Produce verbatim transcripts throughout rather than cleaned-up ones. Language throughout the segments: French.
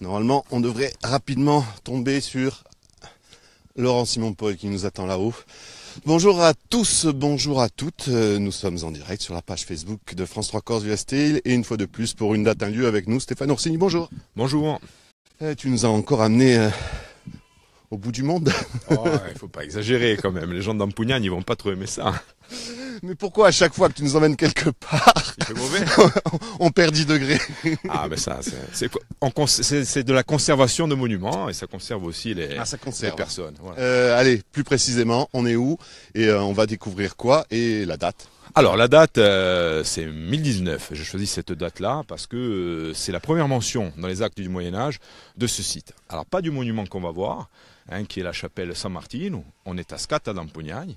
Normalement, on devrait rapidement tomber sur Laurent Simonpoli qui nous attend là-haut. Bonjour à tous, bonjour à toutes. Nous sommes en direct sur la page Facebook de France trois Corse ViaStella et une fois de plus pour une date, un lieu avec nous, Stéphane Orsini. Bonjour. Bonjour. Et tu nous as encore amené euh, au bout du monde. Il oh, ne faut pas exagérer quand même. Les gens d'Ampugnagnes, ils vont pas trop aimer ça. Mais pourquoi à chaque fois que tu nous emmènes quelque part, il fait mauvais. On perd dix degrés? Ah mais ça, c'est de la conservation de monuments et ça conserve aussi les, ah, ça conserve. les personnes. Voilà. Euh, allez, plus précisément, on est où et euh, on va découvrir quoi et la date? Alors la date, euh, c'est mille dix-neuf. Je choisis cette date-là parce que euh, c'est la première mention dans les actes du Moyen-Âge de ce site. Alors pas du monument qu'on va voir, hein, qui est la chapelle Saint-Martin, on est à Scatta d'Ampugnagnes.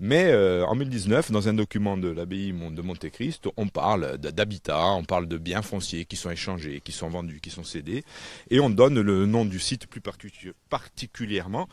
Mais euh, en mille dix-neuf, dans un document de l'abbaye de Monte-Cristo, on parle d'habitat, on parle de biens fonciers qui sont échangés, qui sont vendus, qui sont cédés. Et on donne le nom du site plus particulièrement,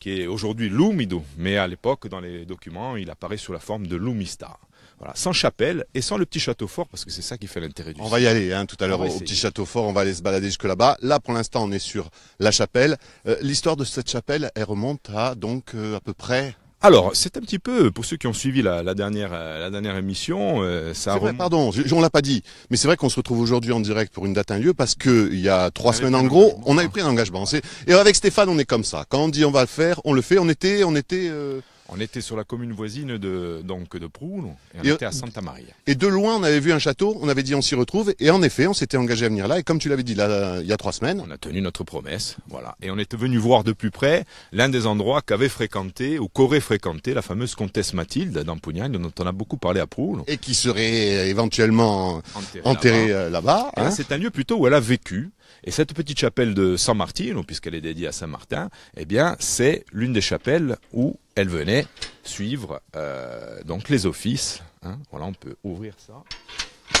qui est aujourd'hui Lumitu. Mais à l'époque, dans les documents, il apparaît sous la forme de Lumista. Voilà, sans chapelle et sans le petit château fort, parce que c'est ça qui fait l'intérêt du site. On va y aller hein, tout à l'heure au petit château fort, on va aller se balader jusque là-bas. Là, pour l'instant, on est sur la chapelle. Euh, L'histoire de cette chapelle, elle remonte à donc euh, à peu près... Alors, c'est un petit peu, pour ceux qui ont suivi la, la, dernière, la dernière émission... Euh, ça c'est vrai, rem... pardon, je, on l'a pas dit, mais c'est vrai qu'on se retrouve aujourd'hui en direct pour une date, un lieu, parce que il y a trois semaines en gros, on avait pris un engagement. Et avec Stéphane, on est comme ça. Quand on dit on va le faire, on le fait. On était... On était euh... On était sur la commune voisine de, donc, de Proul, et on et, était à Santa Maria. Et de loin, on avait vu un château, on avait dit on s'y retrouve, et en effet, on s'était engagé à venir là, et comme tu l'avais dit là, il y a trois semaines... On a tenu notre promesse, voilà. Et on était venu voir de plus près l'un des endroits qu'avait fréquenté, ou qu'aurait fréquenté, la fameuse comtesse Mathilde d'Ampugnag, dont on a beaucoup parlé à Proul. Et qui serait éventuellement enterrée là-bas. Là hein. C'est un lieu plutôt où elle a vécu. Et cette petite chapelle de Saint-Martin, puisqu'elle est dédiée à Saint-Martin, eh bien, c'est l'une des chapelles où elle venait suivre euh, donc les offices. Hein. Voilà, on peut ouvrir ça.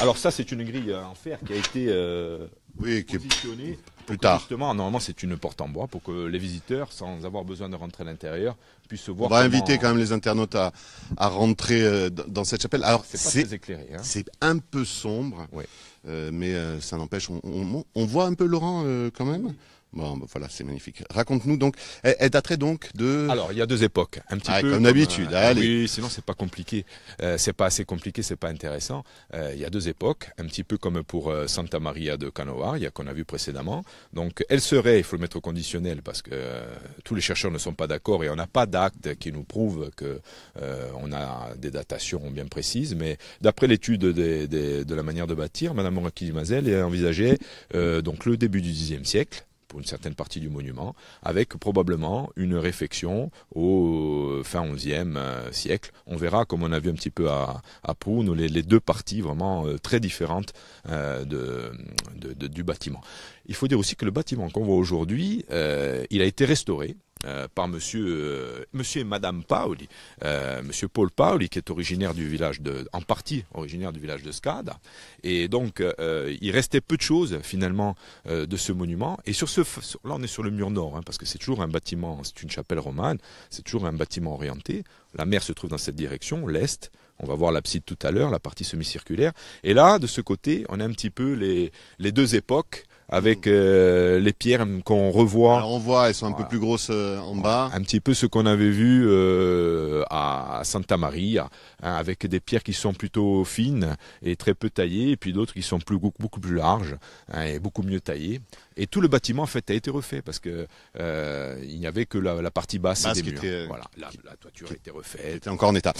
Alors ça, c'est une grille en fer qui a été euh, oui, positionnée plus tard. Justement, normalement, c'est une porte en bois pour que les visiteurs, sans avoir besoin de rentrer à l'intérieur, puissent se voir. On va comment... inviter quand même les internautes à, à rentrer euh, dans cette chapelle. Alors, c'est pas très éclairé. Hein. C'est un peu sombre. Oui. Euh, mais euh, ça n'empêche, on, on, on voit un peu Laurent euh, quand même. Bon, ben voilà, c'est magnifique. Raconte-nous donc, elle, elle daterait donc de... Alors, il y a deux époques, un petit ah, peu... Comme d'habitude, euh, allez. Oui, sinon c'est pas compliqué, euh, c'est pas assez compliqué, c'est pas intéressant. Euh, il y a deux époques, un petit peu comme pour euh, Santa Maria de Canova, qu'on a vu précédemment. Donc, elle serait, il faut le mettre au conditionnel, parce que euh, tous les chercheurs ne sont pas d'accord, et on n'a pas d'acte qui nous prouve que euh, on a des datations bien précises, mais d'après l'étude des, des, de la manière de bâtir, Mme Moracchini-Mazel a envisagé euh, donc, le début du dixième siècle, pour une certaine partie du monument, avec probablement une réfection au fin onzième siècle. On verra, comme on a vu un petit peu à, à Proul, les, les deux parties vraiment euh, très différentes euh, de, de, de, du bâtiment. Il faut dire aussi que le bâtiment qu'on voit aujourd'hui, euh, il a été restauré euh, par monsieur, euh, monsieur et madame Paoli, euh, monsieur Paul Paoli, qui est originaire du village de, en partie originaire du village de Scade. Et donc, euh, il restait peu de choses, finalement, euh, de ce monument. Et sur ce, sur, là, on est sur le mur nord, hein, parce que c'est toujours un bâtiment, c'est une chapelle romane, c'est toujours un bâtiment orienté. La mer se trouve dans cette direction, l'est. On va voir l'abside tout à l'heure, la partie semi-circulaire. Et là, de ce côté, on a un petit peu les, les deux époques, avec euh, les pierres qu'on revoit. Alors on voit, elles sont un voilà. peu plus grosses euh, en bas. Un petit peu ce qu'on avait vu euh, à Santa Maria, hein, avec des pierres qui sont plutôt fines et très peu taillées, et puis d'autres qui sont plus, beaucoup plus larges hein, et beaucoup mieux taillées. Et tout le bâtiment en fait a été refait parce que euh, il n'y avait que la, la partie basse, basse des murs. Était, voilà, la, qui, la toiture qui, a été refaite. Était encore en état.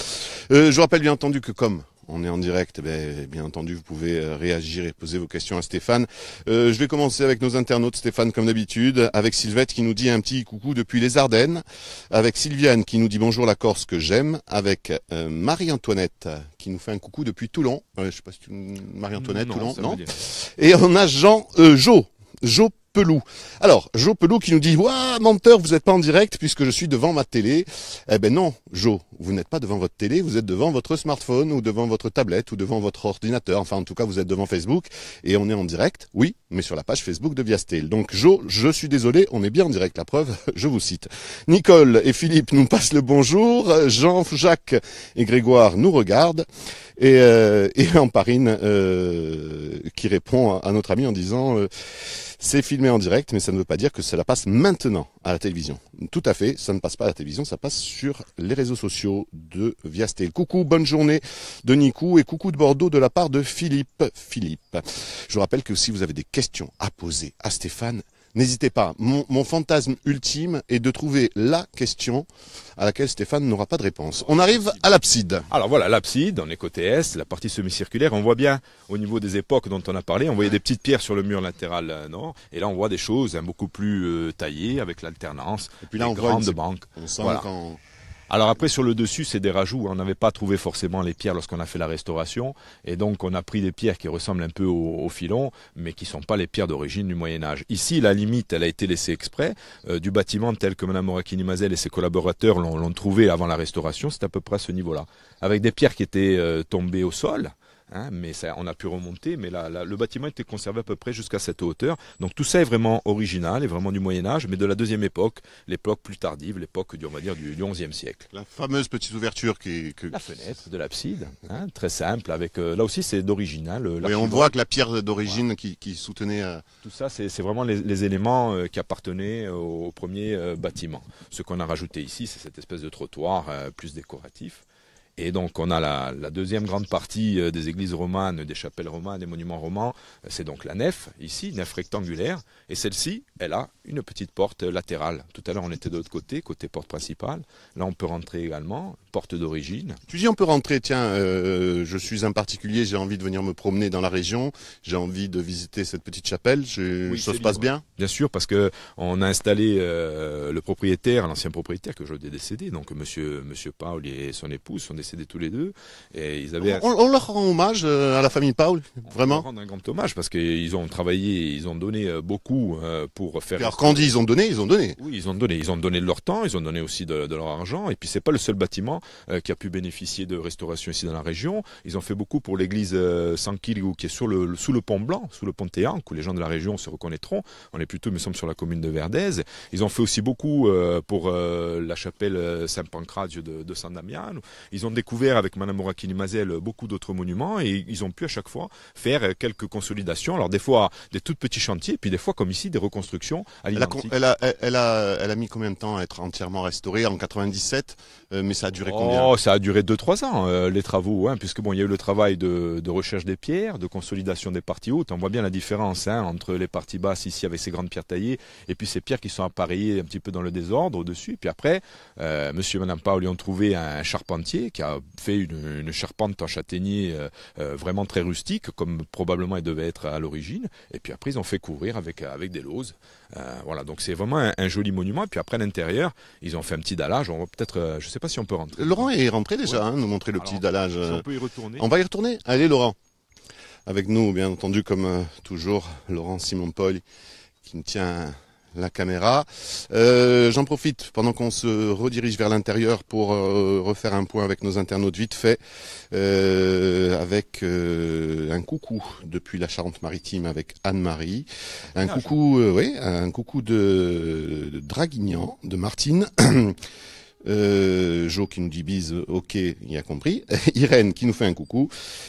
Euh, je rappelle bien entendu que comme on est en direct, ben, bien entendu, vous pouvez réagir et poser vos questions à Stéphane. Euh, je vais commencer avec nos internautes, Stéphane, comme d'habitude, avec Sylvette qui nous dit un petit coucou depuis les Ardennes, avec Sylviane qui nous dit bonjour la Corse que j'aime, avec euh, Marie-Antoinette qui nous fait un coucou depuis Toulon. Euh, je ne sais pas si tu... Marie-Antoinette, Toulon, non ? Et on a Jean, euh, Jo, Jo Pelou. Alors, Jo Pelou qui nous dit « Ouah, menteur, vous n'êtes pas en direct puisque je suis devant ma télé. » Eh ben non, Jo, vous n'êtes pas devant votre télé, vous êtes devant votre smartphone ou devant votre tablette ou devant votre ordinateur. Enfin, en tout cas, vous êtes devant Facebook et on est en direct, oui, mais sur la page Facebook de ViaStella. Donc, Jo, je suis désolé, on est bien en direct. La preuve, je vous cite. Nicole et Philippe nous passent le bonjour. Jean, Jacques et Grégoire nous regardent. Et, euh, et Amparine euh, qui répond à, à notre ami en disant euh, « C'est filmé. filmé en direct, mais ça ne veut pas dire que cela passe maintenant à la télévision. Tout à fait, ça ne passe pas à la télévision, ça passe sur les réseaux sociaux de ViaStella. Coucou, bonne journée de Nikou et coucou de Bordeaux de la part de Philippe. Philippe, je vous rappelle que si vous avez des questions à poser à Stéphane, n'hésitez pas. Mon, mon fantasme ultime est de trouver la question à laquelle Stéphane n'aura pas de réponse. On arrive à l'abside. Alors voilà, l'abside, on est côté est, la partie semi-circulaire. On voit bien, au niveau des époques dont on a parlé, on voyait des petites pierres sur le mur latéral nord. Et là, on voit des choses hein, beaucoup plus euh, taillées, avec l'alternance, et puis là, on voit grandes banques. On sent voilà. Quand... Alors après, sur le dessus, c'est des rajouts. On n'avait pas trouvé forcément les pierres lorsqu'on a fait la restauration. Et donc, on a pris des pierres qui ressemblent un peu aux, aux filons, mais qui ne sont pas les pierres d'origine du Moyen-Âge. Ici, la limite, elle a été laissée exprès. Euh, du bâtiment tel que Mme Moracchini-Mazel et ses collaborateurs l'ont trouvé avant la restauration, c'est à peu près à ce niveau-là. Avec des pierres qui étaient euh, tombées au sol. Hein, mais ça, on a pu remonter, mais là, là, le bâtiment était conservé à peu près jusqu'à cette hauteur. Donc tout ça est vraiment original, est vraiment du Moyen-Âge, mais de la deuxième époque, l'époque plus tardive, l'époque on va dire du onzième siècle. La fameuse petite ouverture qui est... Que... La fenêtre de l'abside, hein, très simple, avec, euh, là aussi c'est d'original. Euh, mais on voit que la pierre d'origine ouais. qui, qui soutenait... Euh... Tout ça, c'est vraiment les, les éléments euh, qui appartenaient au, au premier euh, bâtiment. Ce qu'on a rajouté ici, c'est cette espèce de trottoir euh, plus décoratif. Et donc on a la, la deuxième grande partie des églises romanes, des chapelles romanes, des monuments romans. C'est donc la nef, ici, nef rectangulaire. Et celle-ci, elle a une petite porte latérale. Tout à l'heure on était de l'autre côté, côté porte principale. Là on peut rentrer également, porte d'origine. Tu dis on peut rentrer, tiens, euh, je suis un particulier, j'ai envie de venir me promener dans la région, j'ai envie de visiter cette petite chapelle, je, oui, ça se passe bien ? Bien sûr, parce qu'on a installé euh, le propriétaire, l'ancien propriétaire que je l'ai décédé, donc monsieur, monsieur Paoli et son épouse sont décédés. C'était tous les deux. Et ils avaient... on, on leur rend hommage à la famille Paul, vraiment. On leur rend un grand hommage parce qu'ils ont travaillé, ils ont donné beaucoup pour faire... Alors quand on dit ils ont donné, ils ont donné. Oui, ils ont donné. Ils ont donné de leur temps, ils ont donné aussi de, de leur argent. Et puis c'est pas le seul bâtiment qui a pu bénéficier de restauration ici dans la région. Ils ont fait beaucoup pour l'église San Quirgo qui est sur le, sous le pont blanc, sous le pont Théan, où les gens de la région se reconnaîtront. On est plutôt, il me semble, sur la commune de Verdez. Ils ont fait aussi beaucoup pour la chapelle Saint-Pancraz de, de Saint-Damian. Ils ont découvert avec Mme Moracchini-Mazel beaucoup d'autres monuments et ils ont pu à chaque fois faire quelques consolidations. Alors des fois des tout petits chantiers et puis des fois comme ici des reconstructions à l'identique. Elle a, elle, a, elle, a, elle a mis combien de temps à être entièrement restaurée en quatre-vingt-dix-sept euh, mais ça a duré combien? Oh, ça a duré deux trois ans euh, les travaux hein, puisque bon il y a eu le travail de, de recherche des pierres, de consolidation des parties hautes. On voit bien la différence hein, entre les parties basses ici avec ces grandes pierres taillées et puis ces pierres qui sont appareillées un petit peu dans le désordre au-dessus. Et puis après euh, monsieur et Mme Paoli ont trouvé un charpentier qui a fait une, une charpente en châtaignier euh, euh, vraiment très rustique, comme probablement elle devait être à l'origine. Et puis après, ils ont fait couvrir avec, avec des lauzes. Euh, voilà, donc c'est vraiment un, un joli monument. Et puis après, à l'intérieur, ils ont fait un petit dallage. On va peut-être, euh, je ne sais pas si on peut rentrer. Laurent est rentré déjà, ouais. hein, nous montrer le Alors, petit dallage. Si on peut y retourner. On va y retourner. Allez, Laurent. Avec nous, bien entendu, comme euh, toujours, Laurent Simonpoli, qui me tient... la caméra. Euh, J'en profite pendant qu'on se redirige vers l'intérieur pour euh, refaire un point avec nos internautes vite fait, euh, avec euh, un coucou depuis la Charente-Maritime avec Anne-Marie, un coucou, euh, oui, un coucou de, de Draguignan, de Martine. Euh, Jo qui nous dit bise, ok, il a compris. Irène qui nous fait un coucou.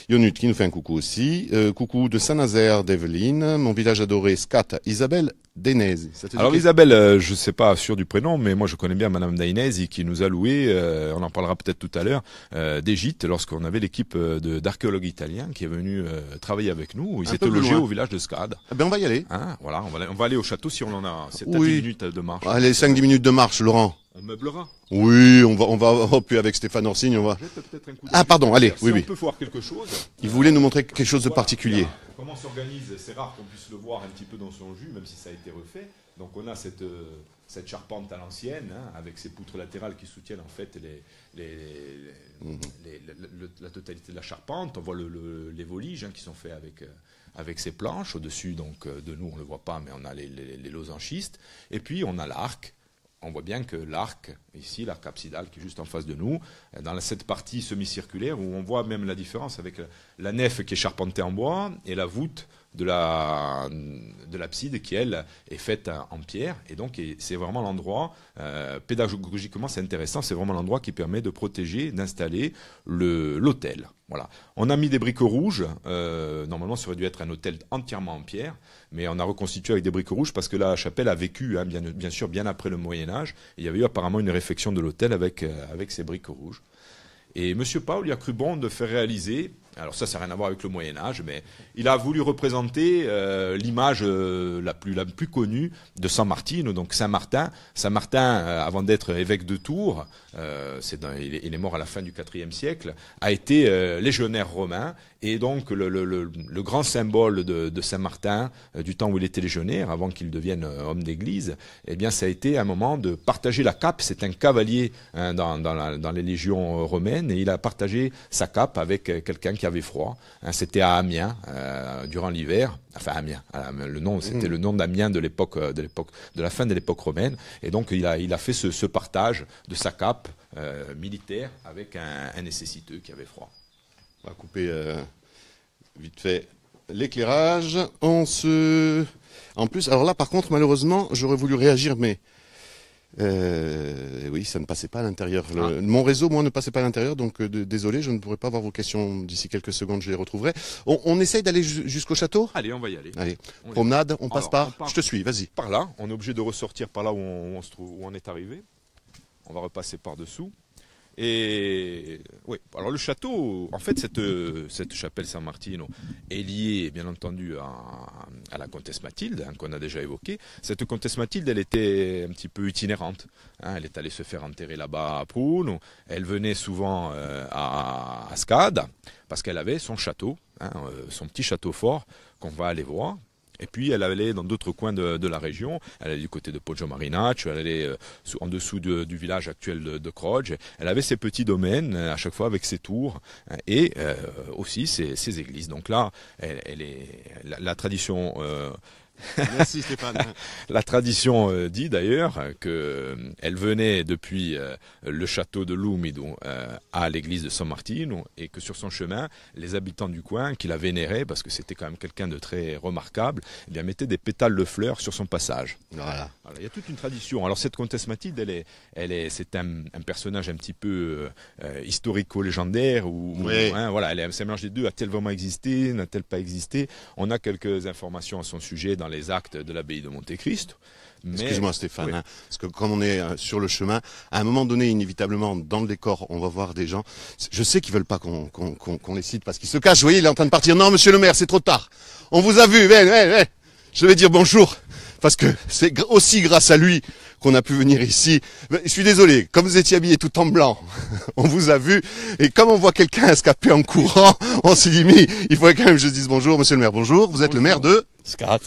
Yonut qui nous fait un coucou aussi. Euh, coucou de Saint-Nazaire, d'Evelyne. Mon village adoré, Scatta, Isabelle Dainese. Alors Isabelle, euh, je ne sais pas sûr du prénom, mais moi je connais bien Mme Dainese qui nous a loué, euh, on en parlera peut-être tout à l'heure, euh, des gîtes lorsqu'on avait l'équipe d'archéologues italiens qui est venue euh, travailler avec nous. Ils un étaient logés au village de Scade. Ah ben on va y aller. Hein, voilà, on va, on va aller au château si on en a. C'est oui. dix minutes de marche. Allez, cinq dix minutes de marche, Laurent. On meublera. Oui, on va, on va, oh, puis avec Stéphane Orsini, on va. Un coup ah, pardon, allez, si oui, on oui. peut voir quelque chose. Il voulait nous montrer quelque chose de particulier. Voilà, comment s'organise, c'est rare qu'on puisse le voir un petit peu dans son jus, même si ça a été refait. Donc on a cette, euh, cette charpente à l'ancienne, hein, avec ces poutres latérales qui soutiennent en fait les, les, les, mmh. les, le, le, la totalité de la charpente. On voit le, le, les voliges hein, qui sont faits avec... Euh, avec ces planches au-dessus, donc euh, de nous on ne le voit pas, mais on a les, les, les losangistes. Et puis on a l'arc. On voit bien que l'arc, ici, l'arc absidal qui est juste en face de nous, dans cette partie semi-circulaire où on voit même la différence avec la nef qui est charpentée en bois et la voûte de la de l'abside qui, elle, est faite en pierre. Et donc, c'est vraiment l'endroit, euh, pédagogiquement, c'est intéressant, c'est vraiment l'endroit qui permet de protéger, d'installer l'hôtel. Voilà. On a mis des briques rouges. Euh, normalement, ça aurait dû être un hôtel entièrement en pierre, mais on a reconstitué avec des briques rouges parce que la chapelle a vécu, hein, bien, bien sûr, bien après le Moyen-Âge. Il y avait eu apparemment une réfection de l'hôtel avec, euh, avec ces briques rouges. Et M. Paoli a cru bon de faire réaliser, alors ça, ça n'a rien à voir avec le Moyen-Âge, mais il a voulu représenter euh, l'image euh, la, plus, la plus connue de San Martino, donc Saint-Martin. Saint-Martin, euh, avant d'être évêque de Tours, euh, c'est dans, il, est, il est mort à la fin du quatrième siècle, a été euh, légionnaire romain, et donc le, le, le, le grand symbole de, de Saint-Martin, euh, du temps où il était légionnaire, avant qu'il devienne euh, homme d'église, eh bien ça a été un moment de partager la cape. C'est un cavalier, hein, dans, dans, la, dans les légions romaines, et il a partagé sa cape avec euh, quelqu'un qui avait froid. Hein, c'était à Amiens, euh, durant l'hiver. Enfin, Amiens. Le nom, c'était le nom d'Amiens de l'époque, de l'époque, de la fin de l'époque romaine. Et donc, il a, il a fait ce, ce partage de sa cape euh, militaire avec un, un nécessiteux qui avait froid. On va couper euh, vite fait l'éclairage. On se... En plus, alors là, par contre, malheureusement, j'aurais voulu réagir, mais... Euh, oui, ça ne passait pas à l'intérieur. Ah. Mon réseau, moi, ne passait pas à l'intérieur, donc euh, désolé, je ne pourrai pas avoir vos questions d'ici quelques secondes, je les retrouverai. On, on essaye d'aller ju- jusqu'au château ? Allez, on va y aller. Allez, on promenade, on passe. Alors, par... On part... Je te suis, vas-y. Par là, on est obligé de ressortir par là où on, où on, se trouve, où on est arrivé. On va repasser par-dessous. Et oui, alors le château, en fait, cette, cette chapelle San Martino est liée, bien entendu, à, à la comtesse Mathilde, hein, qu'on a déjà évoquée. Cette comtesse Mathilde, elle était un petit peu itinérante. Hein, elle est allée se faire enterrer là-bas à Proul. Elle venait souvent euh, à, à Scade parce qu'elle avait son château, hein, son petit château fort qu'on va aller voir. Et puis elle allait dans d'autres coins de, de la région, elle allait du côté de Poggio Marinaccio, elle allait euh, sous, en dessous de, du village actuel de, de Croge. Elle avait ses petits domaines, euh, à chaque fois avec ses tours, hein, et euh, aussi ses, ses églises. Donc là, elle, elle est, la, la tradition... Euh, Merci Stéphane. La tradition euh, dit d'ailleurs qu'elle euh, venait depuis euh, le château de Lumitu euh, à l'église de San Martino, et que sur son chemin, les habitants du coin qui la vénéraient, parce que c'était quand même quelqu'un de très remarquable, eh bien, mettaient des pétales de fleurs sur son passage. Voilà. Alors, il y a toute une tradition. Alors cette comtesse Mathilde, elle est, elle est, c'est un, un personnage un petit peu euh, historico-légendaire, ou oui. Hein, voilà, elle est un mélange des deux. A-t-elle vraiment existé? N'a-t-elle pas existé? On a quelques informations à son sujet dans les actes de l'abbaye de Monte-Cristo. Mais... Excuse-moi Stéphane, oui. Hein, parce que comme on est euh, sur le chemin, à un moment donné, inévitablement, dans le décor, on va voir des gens. Je sais qu'ils veulent pas qu'on, qu'on, qu'on, qu'on les cite parce qu'ils se cachent. Vous voyez, il est en train de partir. Non, monsieur le maire, c'est trop tard. On vous a vu. Eh, eh, eh. Je vais dire bonjour. Parce que c'est aussi grâce à lui qu'on a pu venir ici. Je suis désolé, comme vous étiez habillé tout en blanc, on vous a vu. Et comme on voit quelqu'un escaper en courant, on s'est dit, mais il faudrait quand même que je dise bonjour, monsieur le maire, bonjour. Vous êtes bonjour. Le maire de Scade.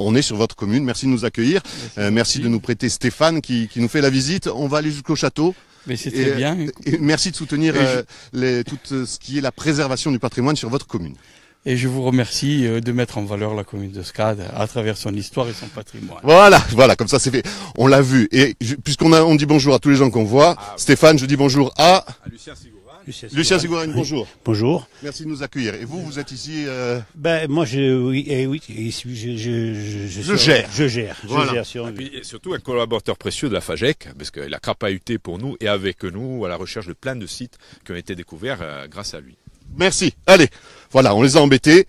On est sur votre commune, merci de nous accueillir. Merci, euh, merci de nous prêter Stéphane qui, qui nous fait la visite. On va aller jusqu'au château. Mais c'était bien. Et merci de soutenir je... euh, les, tout ce qui est la préservation du patrimoine sur votre commune. Et je vous remercie de mettre en valeur la commune de Scade à travers son histoire et son patrimoine. Voilà, voilà, comme ça c'est fait. On l'a vu. Et je, puisqu'on a, on dit bonjour à tous les gens qu'on voit, ah, Stéphane, je dis bonjour à... à Lucien Sigoura. Lucien, Lucien Sigoura, bonjour. Bonjour. Merci de nous accueillir. Et vous, vous êtes ici... Euh... Ben, moi, je, oui, eh, oui je, je, je, je, je gère. Je gère. Voilà. Je gère sur... et, puis, et surtout un collaborateur précieux de la FAGEC, parce qu'il a crapahuté pour nous et avec nous à la recherche de plein de sites qui ont été découverts euh, grâce à lui. Merci. Allez, voilà, on les a embêtés.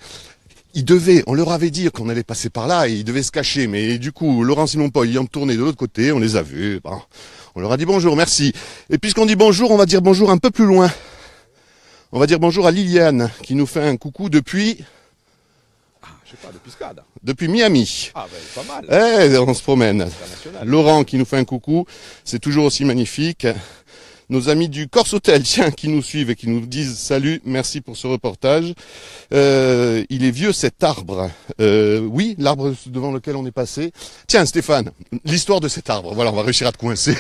Ils devaient, on leur avait dit qu'on allait passer par là et ils devaient se cacher. Mais du coup, Laurent Simonpoli ayant tourné de l'autre côté, on les a vus. Bon, on leur a dit bonjour, merci. Et puisqu'on dit bonjour, on va dire bonjour un peu plus loin. On va dire bonjour à Liliane qui nous fait un coucou depuis... Ah, je sais pas, depuis Scade. Depuis Miami. Ah ben, pas mal. Eh, on se promène. Laurent qui nous fait un coucou, c'est toujours aussi magnifique. Nos amis du Corse Hôtel, tiens, qui nous suivent et qui nous disent salut, merci pour ce reportage. Euh, il est vieux cet arbre. Euh, oui, l'arbre devant lequel on est passé. Tiens, Stéphane, l'histoire de cet arbre. Voilà, on va réussir à te coincer.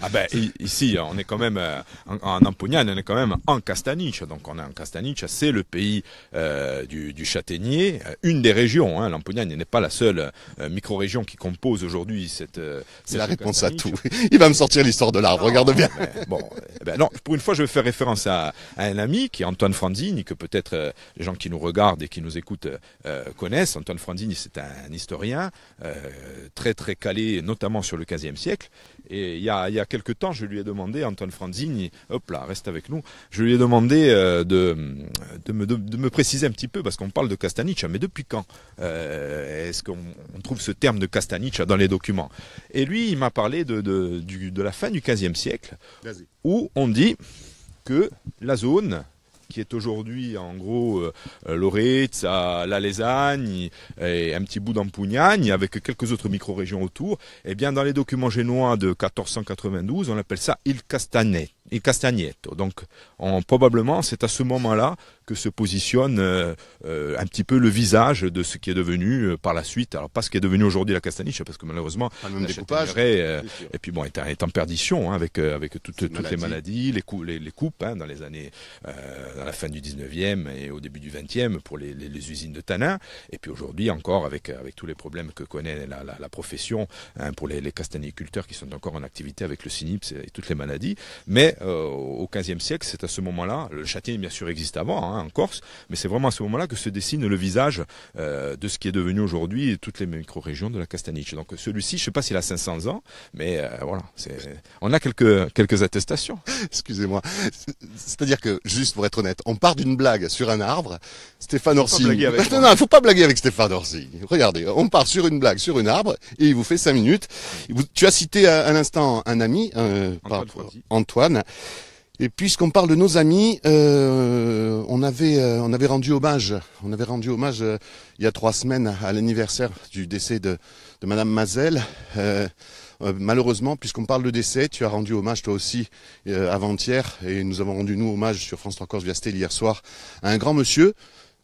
Ah ben, ici, on est quand même euh, en Ampugnagnes, on est quand même en Castagniccia. Donc, on est en Castagniccia, c'est le pays euh, du, du châtaignier, une des régions. Hein. L'Ampugnagnes n'est pas la seule euh, micro-région qui compose aujourd'hui cette. Euh, cette c'est la réponse à tout. Il va me sortir l'histoire de l'arbre. Non. Regarde bien. mais bon, eh ben non, pour une fois, je vais faire référence à, à un ami qui est Antoine Franzini, que peut-être euh, les gens qui nous regardent et qui nous écoutent euh, connaissent. Antoine Franzini, c'est un, un historien euh, très très calé, notamment sur le quinzième siècle. Et il y a, il y a quelque temps, je lui ai demandé, Antoine Franzini, hop là, reste avec nous, je lui ai demandé euh, de, de, me, de, de me préciser un petit peu, parce qu'on parle de Castagniccia, mais depuis quand euh, est-ce qu'on trouve ce terme de Castagniccia dans les documents? Et lui, il m'a parlé de, de, du, de la fin du quinzième siècle, où on dit que la zone qui est aujourd'hui en gros euh, l'Auretz, la Lésagne et un petit bout d'Ampugnagnes avec quelques autres micro-régions autour, et bien dans les documents génois de quatorze cent quatre-vingt-douze, on appelle ça il Castagnet, il Castagnetto. Donc on, probablement c'est à ce moment-là que se positionne euh, euh, un petit peu le visage de ce qui est devenu euh, par la suite, alors pas ce qui est devenu aujourd'hui la Castagniccia, parce que malheureusement la châtaignerie euh, et puis bon est, est en perdition hein, avec euh, avec toutes, toutes maladies. les maladies, les, cou les, les coupes hein, dans les années euh, à la fin du dix-neuvième et au début du vingtième pour les, les, les usines de tanins, et puis aujourd'hui encore avec avec tous les problèmes que connaît la, la, la profession hein, pour les, les castagniculteurs qui sont encore en activité avec le cynips et toutes les maladies. Mais euh, au quinzième siècle, c'est à ce moment-là, le châtaignier bien sûr existe avant hein, en Corse, mais c'est vraiment à ce moment-là que se dessine le visage euh, de ce qui est devenu aujourd'hui toutes les micro-régions de la Castagniccia. Donc celui-ci, je ne sais pas s'il a cinq cents ans, mais euh, voilà, on a quelques, quelques attestations. Excusez-moi, c'est-à-dire que, juste pour être honnête, on part d'une blague sur un arbre, Stéphane Orsini... Il ne faut pas blaguer avec Stéphane Orsini. Regardez, on part sur une blague, sur un arbre, et il vous fait cinq minutes. Vous, tu as cité à, à l'instant un ami, euh, Antoine, par, Antoine. Et puisqu'on parle de nos amis, euh, on avait euh, on avait rendu hommage, on avait rendu hommage euh, il y a trois semaines à l'anniversaire du décès de de Mme Mazel. Euh, euh, malheureusement, puisqu'on parle de décès, tu as rendu hommage toi aussi euh, avant-hier, et nous avons rendu nous hommage sur France trois Corse ViaStella hier soir à un grand monsieur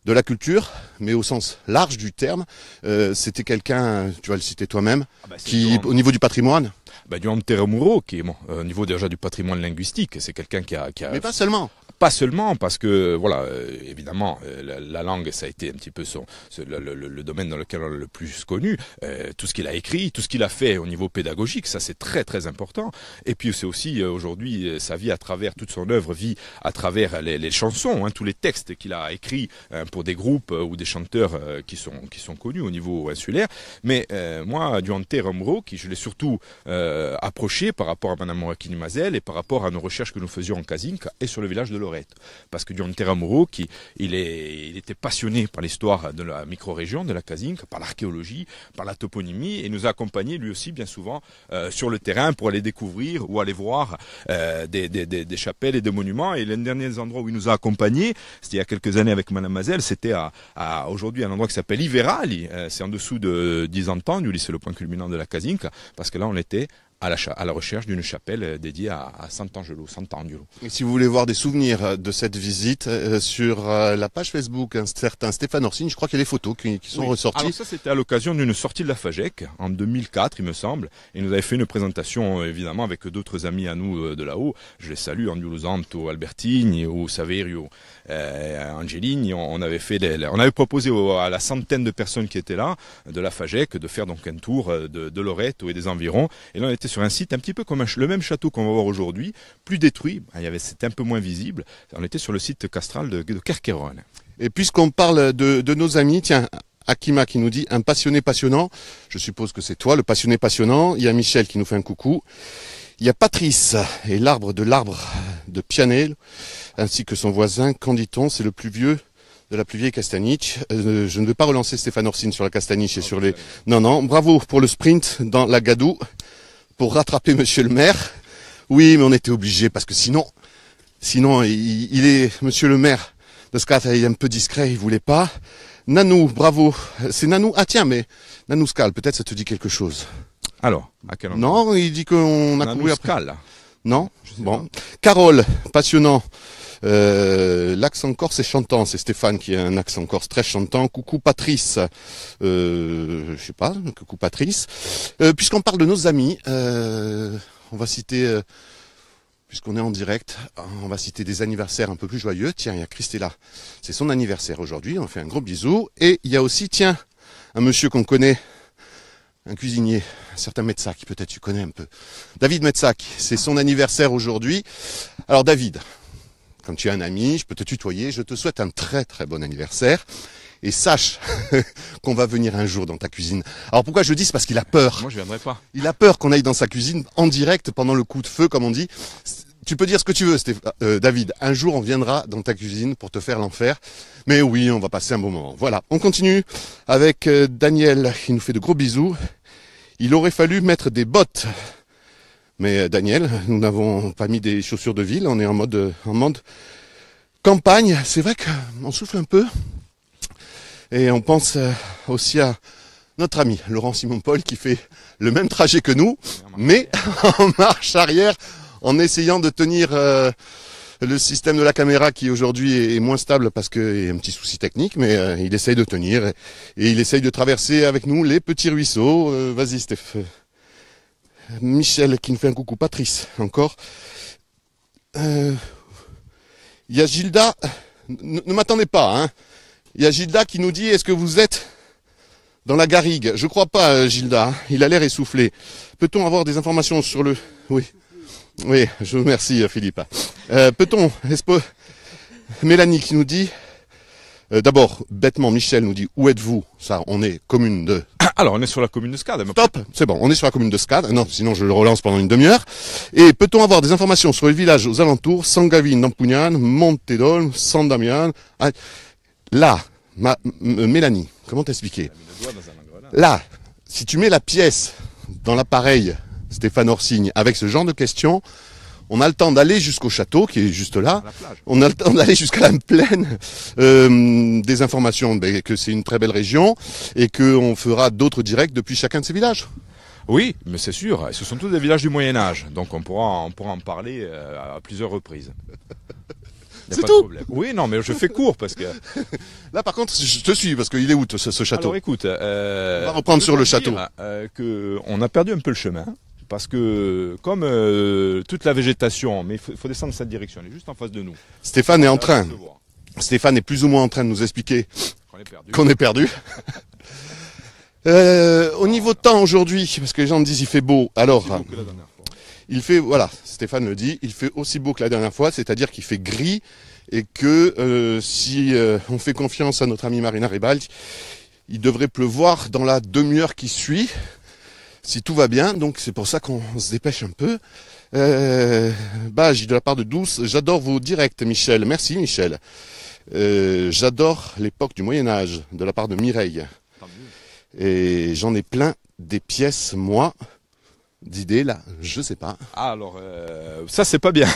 de la culture, mais au sens large du terme. Euh, c'était quelqu'un, tu vas le citer toi-même, ah bah qui au niveau du patrimoine. Ben, du Anteromuro, qui est bon, euh, au niveau déjà du patrimoine linguistique, c'est quelqu'un qui a, qui a... Mais pas seulement. Pas seulement, parce que, voilà, euh, évidemment, euh, la, la langue, ça a été un petit peu son, ce, le, le, le domaine dans lequel on l'a le plus connu. Euh, tout ce qu'il a écrit, tout ce qu'il a fait au niveau pédagogique, ça c'est très très important. Et puis c'est aussi, euh, aujourd'hui, euh, sa vie à travers, toute son œuvre vit à travers les, les chansons, hein, tous les textes qu'il a écrits hein, pour des groupes euh, ou des chanteurs euh, qui, sont, qui sont connus au niveau insulaire. Mais euh, moi, du Anteromuro, qui je l'ai surtout... Euh, approché par rapport à Mme Moracchini-Mazel et par rapport à nos recherches que nous faisions en Casinca et sur le village de Lorette. Parce que Dionterra Moreau, qui, il, est, il était passionné par l'histoire de la micro-région, de la Casinca, par l'archéologie, par la toponymie, et nous a accompagnés lui aussi bien souvent euh, sur le terrain pour aller découvrir ou aller voir euh, des, des, des, des chapelles et des monuments. Et l'un des derniers endroits où il nous a accompagnés, c'était il y a quelques années avec Mme Mazel, c'était à, à aujourd'hui un endroit qui s'appelle Iverali, euh, c'est en dessous de Disantagne, c'est le point culminant de la Casinca, parce que là on était À la, à la recherche d'une chapelle dédiée à, à Sant'Angelo, Sant'Angelo. Et si vous voulez voir des souvenirs de cette visite, euh, sur euh, la page Facebook, un certain Stéphane Orsini, je crois qu'il y a des photos qui, qui sont oui. ressorties. Alors ça, c'était à l'occasion d'une sortie de la FAGEC, en deux mille quatre, il me semble, et nous avait fait une présentation, évidemment, avec d'autres amis à nous euh, de là-haut. Je les salue, Andiolo Zanto, Albertini, ou Saverio, euh, Angelini. On, on avait fait, les, les, on avait proposé aux, à la centaine de personnes qui étaient là, de la FAGEC, de faire donc un tour de, de Loreto et des environs. Et là, on était sur un site un petit peu comme un, le même château qu'on va voir aujourd'hui, plus détruit, c'était un peu moins visible, on était sur le site castral de, de Kerkeron. Et puisqu'on parle de, de nos amis, tiens, Akima qui nous dit un passionné passionnant, je suppose que c'est toi le passionné passionnant, il y a Michel qui nous fait un coucou, il y a Patrice et l'arbre de l'arbre de Pianel, ainsi que son voisin Canditon, c'est le plus vieux de la plus vieille Castagniccia. Euh, je ne vais pas relancer Stéphane Orsini sur la Castagniccia et sur les... Non, non, bravo pour le sprint dans la Gadoue. Pour rattraper monsieur le maire, oui, mais on était obligé parce que sinon, sinon il, il est monsieur le maire de Scade est un peu discret, il voulait pas. Nanou, bravo, c'est Nanou. Ah tiens, mais Nanou Scale, peut-être ça te dit quelque chose. Alors, à quel endroit ? Non, il dit qu'on a couru après. Scale. Non, bon. Pas. Carole, passionnant. Euh, l'accent corse est chantant, c'est Stéphane qui a un accent corse très chantant. Coucou Patrice, euh, je sais pas, coucou Patrice. Euh, puisqu'on parle de nos amis, euh, on va citer, euh, puisqu'on est en direct, on va citer des anniversaires un peu plus joyeux. Tiens, il y a Christella, c'est son anniversaire aujourd'hui, on fait un gros bisou. Et il y a aussi, tiens, un monsieur qu'on connaît, un cuisinier, un certain Metsac, peut-être tu connais un peu. David Metsac, c'est son anniversaire aujourd'hui. Alors David, comme tu es un ami, je peux te tutoyer, je te souhaite un très très bon anniversaire. Et sache qu'on va venir un jour dans ta cuisine. Alors pourquoi je dis, c'est parce qu'il a peur. Moi je viendrai pas. Il a peur qu'on aille dans sa cuisine en direct pendant le coup de feu, comme on dit. Tu peux dire ce que tu veux, euh, David. Un jour, on viendra dans ta cuisine pour te faire l'enfer. Mais oui, on va passer un bon moment. Voilà, on continue avec euh, Daniel, qui nous fait de gros bisous. Il aurait fallu mettre des bottes. Mais euh, Daniel, nous n'avons pas mis des chaussures de ville. On est en mode, euh, en mode campagne. C'est vrai qu'on souffle un peu. Et on pense euh, aussi à notre ami Laurent Simonpoli, qui fait le même trajet que nous, mais en marche arrière, en essayant de tenir euh, le système de la caméra qui aujourd'hui est moins stable parce qu'il y a un petit souci technique, mais euh, il essaye de tenir et, et il essaye de traverser avec nous les petits ruisseaux. Euh, Vas-y Steph. Michel qui nous fait un coucou, Patrice encore. Il euh, y a Gilda, ne, ne m'attendez pas, hein. Il y a Gilda qui nous dit, est-ce que vous êtes dans la garrigue? Je crois pas euh, Gilda, il a l'air essoufflé. Peut-on avoir des informations sur le... Oui. Oui, je vous remercie Philippe. Euh, Peut-on, espo... Mélanie qui nous dit, euh, d'abord, bêtement, Michel nous dit, où êtes-vous? Ça, on est commune de... Alors, on est sur la commune de Scade. Top, c'est bon, on est sur la commune de Scade. Non, sinon je le relance pendant une demi-heure. Et peut-on avoir des informations sur les villages aux alentours? Sangavine, d'Ampugnagnes, Montedolme, Saint-Damian. Ah, là, ma, Mélanie, comment t'expliquer? Là, si tu mets la pièce dans l'appareil... Stéphane Orsini, avec ce genre de questions, on a le temps d'aller jusqu'au château qui est juste là, on a le temps d'aller jusqu'à la plaine, euh, des informations ben, que c'est une très belle région et qu'on fera d'autres directs depuis chacun de ces villages. Oui, mais c'est sûr, ce sont tous des villages du Moyen-Âge, donc on pourra, on pourra en parler à plusieurs reprises. C'est tout. Problème. Oui, non, mais je fais court parce que... Là, par contre, je te suis parce qu'il est où ce, ce château? Alors écoute... Euh, on va reprendre sur le château. Euh, que on a perdu un peu le chemin. Parce que, comme euh, toute la végétation, mais il faut, faut descendre cette direction, elle est juste en face de nous. Stéphane est en train, Stéphane est plus ou moins en train de nous expliquer qu'on est perdu. euh, au niveau de temps aujourd'hui, parce que les gens me disent il fait beau, alors euh, il fait, voilà, Stéphane le dit, il fait aussi beau que la dernière fois, c'est-à-dire qu'il fait gris et que euh, si euh, on fait confiance à notre ami Marina Ribaldi, il devrait pleuvoir dans la demi-heure qui suit. Si tout va bien, donc c'est pour ça qu'on se dépêche un peu. Euh, Bage, de la part de Douce, j'adore vos directs, Michel. Merci, Michel. Euh, j'adore l'époque du Moyen-Âge, de la part de Mireille. Et j'en ai plein des pièces, moi, d'idées, là, je sais pas. Ah, alors, euh, ça, c'est pas bien.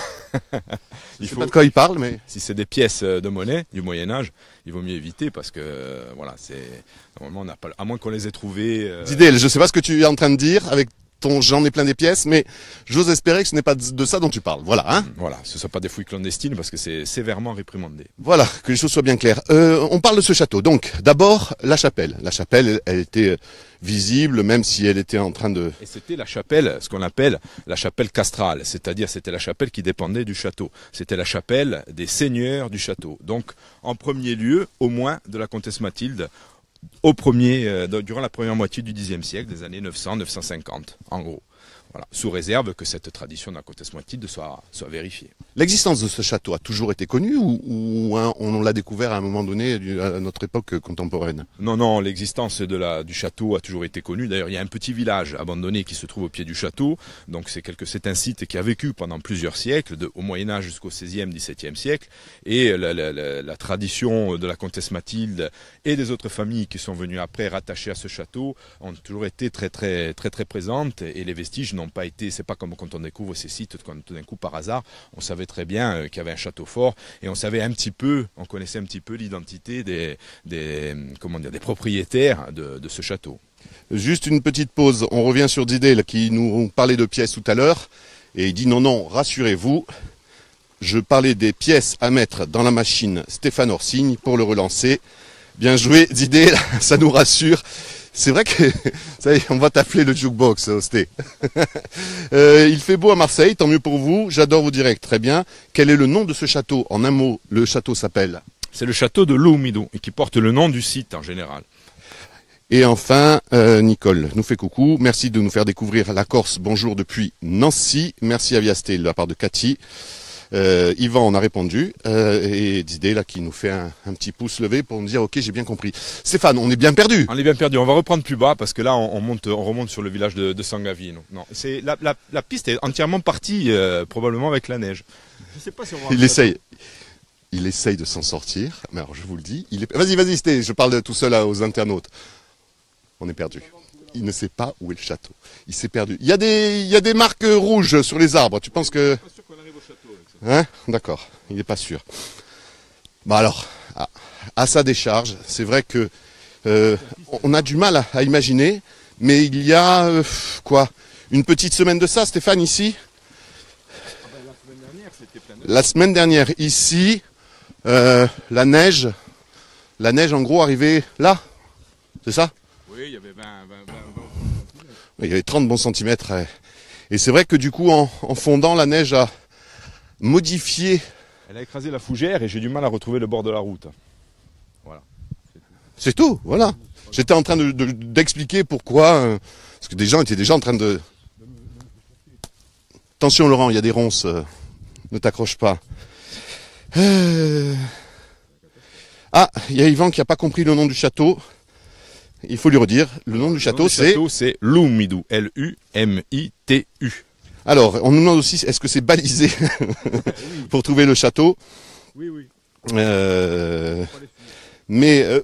Je sais pas de quoi il parle, mais... Si c'est des pièces de monnaie du Moyen-Âge, il vaut mieux éviter parce que, euh, voilà, c'est... Normalement, on n'a pas... À moins qu'on les ait trouvées... Euh... D'idées, je sais pas ce que tu es en train de dire avec ton « j'en ai plein des pièces », mais j'ose espérer que ce n'est pas de ça dont tu parles, voilà. Hein, voilà, ce ne soit pas des fouilles clandestines parce que c'est sévèrement réprimandé. Voilà, que les choses soient bien claires. Euh, on parle de ce château, donc d'abord la chapelle. La chapelle, elle était... visible, même si elle était en train de... Et c'était la chapelle, ce qu'on appelle la chapelle castrale, c'est-à-dire c'était la chapelle qui dépendait du château. C'était la chapelle des seigneurs du château. Donc, en premier lieu, au moins, de la comtesse Mathilde, au premier, euh, durant la première moitié du dixième siècle, des années neuf cents neuf cent cinquante, en gros. Voilà, sous réserve que cette tradition de la comtesse Mathilde soit, soit vérifiée. L'existence de ce château a toujours été connue ou, ou hein, on l'a découvert à un moment donné à notre époque contemporaine? Non, non, l'existence du château a toujours été connue. D'ailleurs, il y a un petit village abandonné qui se trouve au pied du château. Donc c'est un site qui a vécu pendant plusieurs siècles, de, au Moyen-Âge jusqu'au seizième, dix-septième siècle. Et la, la, la, la tradition de la comtesse Mathilde et des autres familles qui sont venues après rattachées à ce château ont toujours été très, très, très, très présentes. Et les vestiges n'ont pas été, c'est pas comme quand on découvre ces sites, quand tout d'un coup par hasard, on savait très bien qu'il y avait un château fort et on savait un petit peu, on connaissait un petit peu l'identité des, des, comment dire, des propriétaires de, de ce château. Juste une petite pause, on revient sur Didel qui nous parlait de pièces tout à l'heure et il dit non, non, rassurez-vous, je parlais des pièces à mettre dans la machine Stéphane Orsini pour le relancer. Bien joué Didel, ça nous rassure. C'est vrai que, ça y est, on va t'appeler le jukebox, Osté. euh, il fait beau à Marseille, tant mieux pour vous. J'adore vos directs, très bien. Quel est le nom de ce château? En un mot, le château s'appelle? C'est le château de Lumitu, et qui porte le nom du site en général. Et enfin, euh, Nicole nous fait coucou. Merci de nous faire découvrir la Corse. Bonjour depuis Nancy. Merci à ViaStella de la part de Cathy. Euh, Yvan en a répondu, euh, et Didé là qui nous fait un, un petit pouce levé pour nous dire ok, j'ai bien compris. Stéphane, on est bien perdu. On est bien perdu, on va reprendre plus bas parce que là on, on, monte, on remonte sur le village de, de Sangavino. Non, c'est, la, la, la piste est entièrement partie euh, probablement avec la neige. Je sais pas si on va Il essaye. Il essaye de s'en sortir, mais alors je vous le dis, il est... Vas-y, vas-y, Sté, je parle tout seul aux internautes. On est perdu. Il ne sait pas où est le château. Il s'est perdu. Il y a des, il y a des marques rouges sur les arbres, tu penses que... Hein, d'accord, il n'est pas sûr. Bah alors, à, à sa décharge, c'est vrai que euh, on a du mal à, à imaginer, mais il y a euh, quoi, une petite semaine de ça, Stéphane, ici. Ah ben, la semaine dernière, c'était plein de... La semaine dernière, ici, euh, la neige, la neige en gros arrivait là, c'est ça? Oui, il y avait vingt, vingt, vingt, vingt, vingt. Il y avait trente bons centimètres, et c'est vrai que du coup, en, en fondant, la neige a modifié. Elle a écrasé la fougère et j'ai du mal à retrouver le bord de la route. Voilà. C'est tout. tout, voilà. J'étais en train de, de, d'expliquer pourquoi, euh, parce que des gens étaient déjà en train de... Attention Laurent, il y a des ronces, euh, ne t'accroche pas. Euh... Ah, il y a Yvan qui n'a pas compris le nom du château. Il faut lui redire, le nom du château c'est... Le château c'est Lumitu, L U M I T U. Alors, on nous demande aussi, est-ce que c'est balisé pour trouver le château? Oui, oui. Euh, mais euh,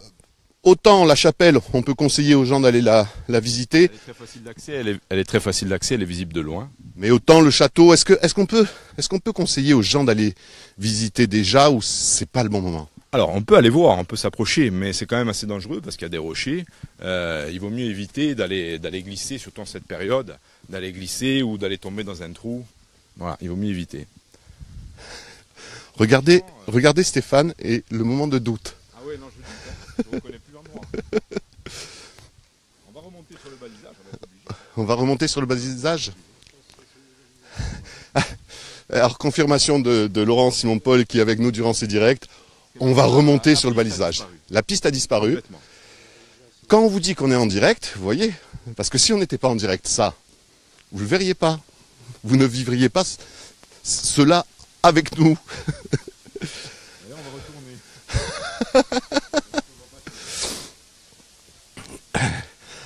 autant la chapelle, on peut conseiller aux gens d'aller la, la visiter. Elle est très facile d'accès, elle, elle est très facile d'accès, elle est visible de loin. Mais autant le château, est-ce que, est-ce qu'on peut, est-ce qu'on peut conseiller aux gens d'aller visiter déjà ou c'est pas le bon moment? Alors, on peut aller voir, on peut s'approcher, mais c'est quand même assez dangereux parce qu'il y a des rochers. Euh, il vaut mieux éviter d'aller d'aller glisser, surtout en cette période, d'aller glisser ou d'aller tomber dans un trou. Voilà, il vaut mieux éviter. Regardez, regardez Stéphane et le moment de doute. Ah oui, non, je ne vous reconnais plus en moi. On va remonter sur le balisage. On va remonter sur le balisage. Alors, confirmation de, de Laurent Simonpoli qui est avec nous durant ces directs. On va remonter la, sur la le balisage. La piste a disparu. Quand on vous dit qu'on est en direct, vous voyez, parce que si on n'était pas en direct, ça, vous ne le verriez pas. Vous ne vivriez pas cela avec nous. Et là, on va retourner.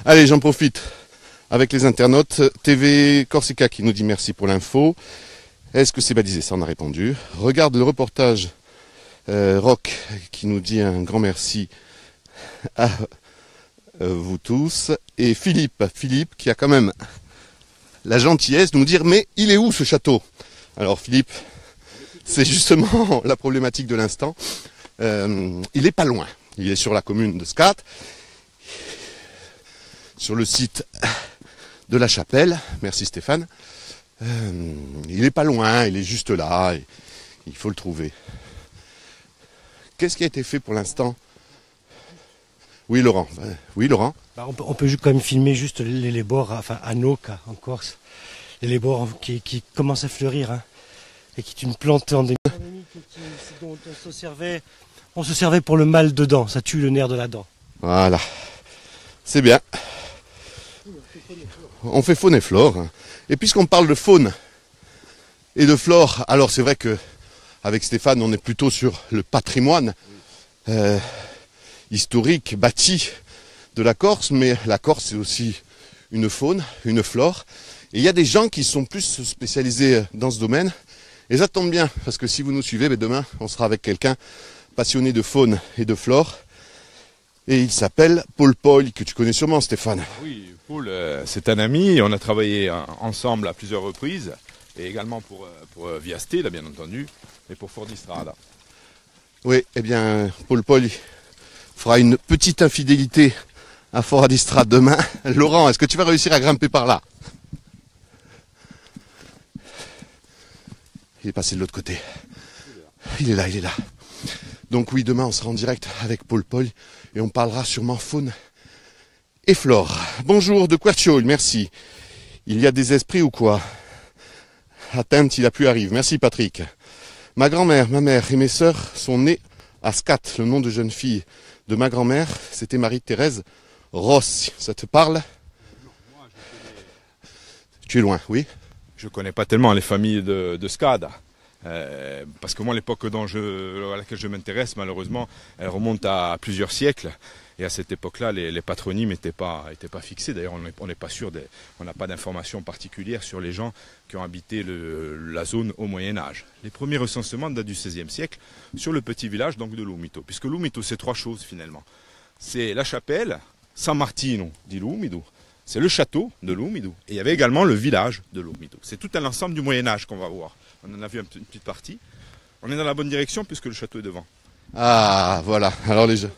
Allez, j'en profite avec les internautes. T V Corsica qui nous dit merci pour l'info. Est-ce que c'est balisé? Ça, on a répondu. Regarde le reportage. Euh, Rock qui nous dit un grand merci à euh, vous tous. Et Philippe, Philippe qui a quand même la gentillesse de nous dire mais il est où ce château? Alors Philippe, c'est justement la problématique de l'instant. Euh, il est pas loin. Il est sur la commune de Scade, sur le site de la chapelle. Merci Stéphane. Euh, il est pas loin, il est juste là. Et il faut le trouver. Qu'est-ce qui a été fait pour l'instant? Oui, Laurent. Oui, Laurent. Bah, on, peut, on peut quand même filmer juste les, les bords, enfin, à Noca, en Corse. Les, les bords qui, qui commencent à fleurir, hein, et qui est une plante endémique dont on se servait, on se servait pour le mal de dents. Ça tue le nerf de la dent. Voilà. C'est bien. On fait faune et flore. Et puisqu'on parle de faune et de flore, alors c'est vrai que avec Stéphane, on est plutôt sur le patrimoine euh, historique, bâti de la Corse. Mais la Corse, c'est aussi une faune, une flore. Et il y a des gens qui sont plus spécialisés dans ce domaine. Et ça tombe bien, parce que si vous nous suivez, ben demain, on sera avec quelqu'un passionné de faune et de flore. Et il s'appelle Paul Paoli, que tu connais sûrement, Stéphane. Oui, Paul, euh, c'est un ami. On a travaillé ensemble à plusieurs reprises. Et également pour, pour ViaStella, bien entendu, et pour Fordistrada. Oui, eh bien, Paul Paoli fera une petite infidélité à Fordistrada demain. Laurent, est-ce que tu vas réussir à grimper par là? Il est passé de l'autre côté. Il est là, il est là. Donc oui, demain, on sera en direct avec Paul Paoli et on parlera sûrement faune et flore. Bonjour de Querciol, merci. Il y a des esprits ou quoi? Atteinte, si la pluie arrive. Merci Patrick. Ma grand-mère, ma mère et mes sœurs sont nées à Scate. Le nom de jeune fille de ma grand-mère, c'était Marie-Thérèse Rossi, ça te parle? Non, moi, je connais... Tu es loin, oui. Je ne connais pas tellement les familles de, de Scada. Euh, parce que moi, l'époque à laquelle je m'intéresse, malheureusement, elle remonte à plusieurs siècles. Et à cette époque-là, les, les patronymes n'étaient pas, étaient pas fixés. D'ailleurs, on n'est pas sûr, des, on n'a pas d'informations particulières sur les gens qui ont habité le, la zone au Moyen-Âge. Les premiers recensements datent du seizième siècle sur le petit village donc, de Lumitu. Puisque Lumitu, c'est trois choses finalement. C'est la chapelle, San Martino di Lumitu. C'est le château de Lumitu. Et il y avait également le village de Lumitu. C'est tout un ensemble du Moyen-Âge qu'on va voir. On en a vu une petite partie. On est dans la bonne direction puisque le château est devant. Ah, voilà. Alors les gens...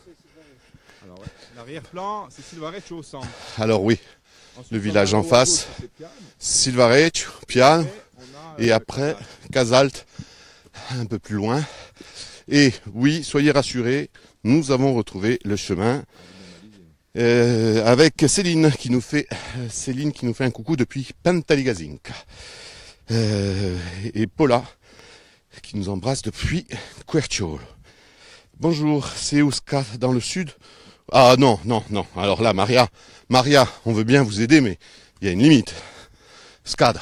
Ouais. L'arrière-plan, c'est Silvareccio au centre. Alors oui, ensuite, le village en face, Silvareccio, Pian, et après Casalte, un peu plus loin. Et oui, soyez rassurés, nous avons retrouvé le chemin euh, avec Céline qui nous fait Céline qui nous fait un coucou depuis Pantaligazinca. Euh, et Paula qui nous embrasse depuis Querciolo. Bonjour, c'est Ousca dans le sud. Ah non, non, non. Alors là, Maria, Maria, on veut bien vous aider, mais il y a une limite. Scade.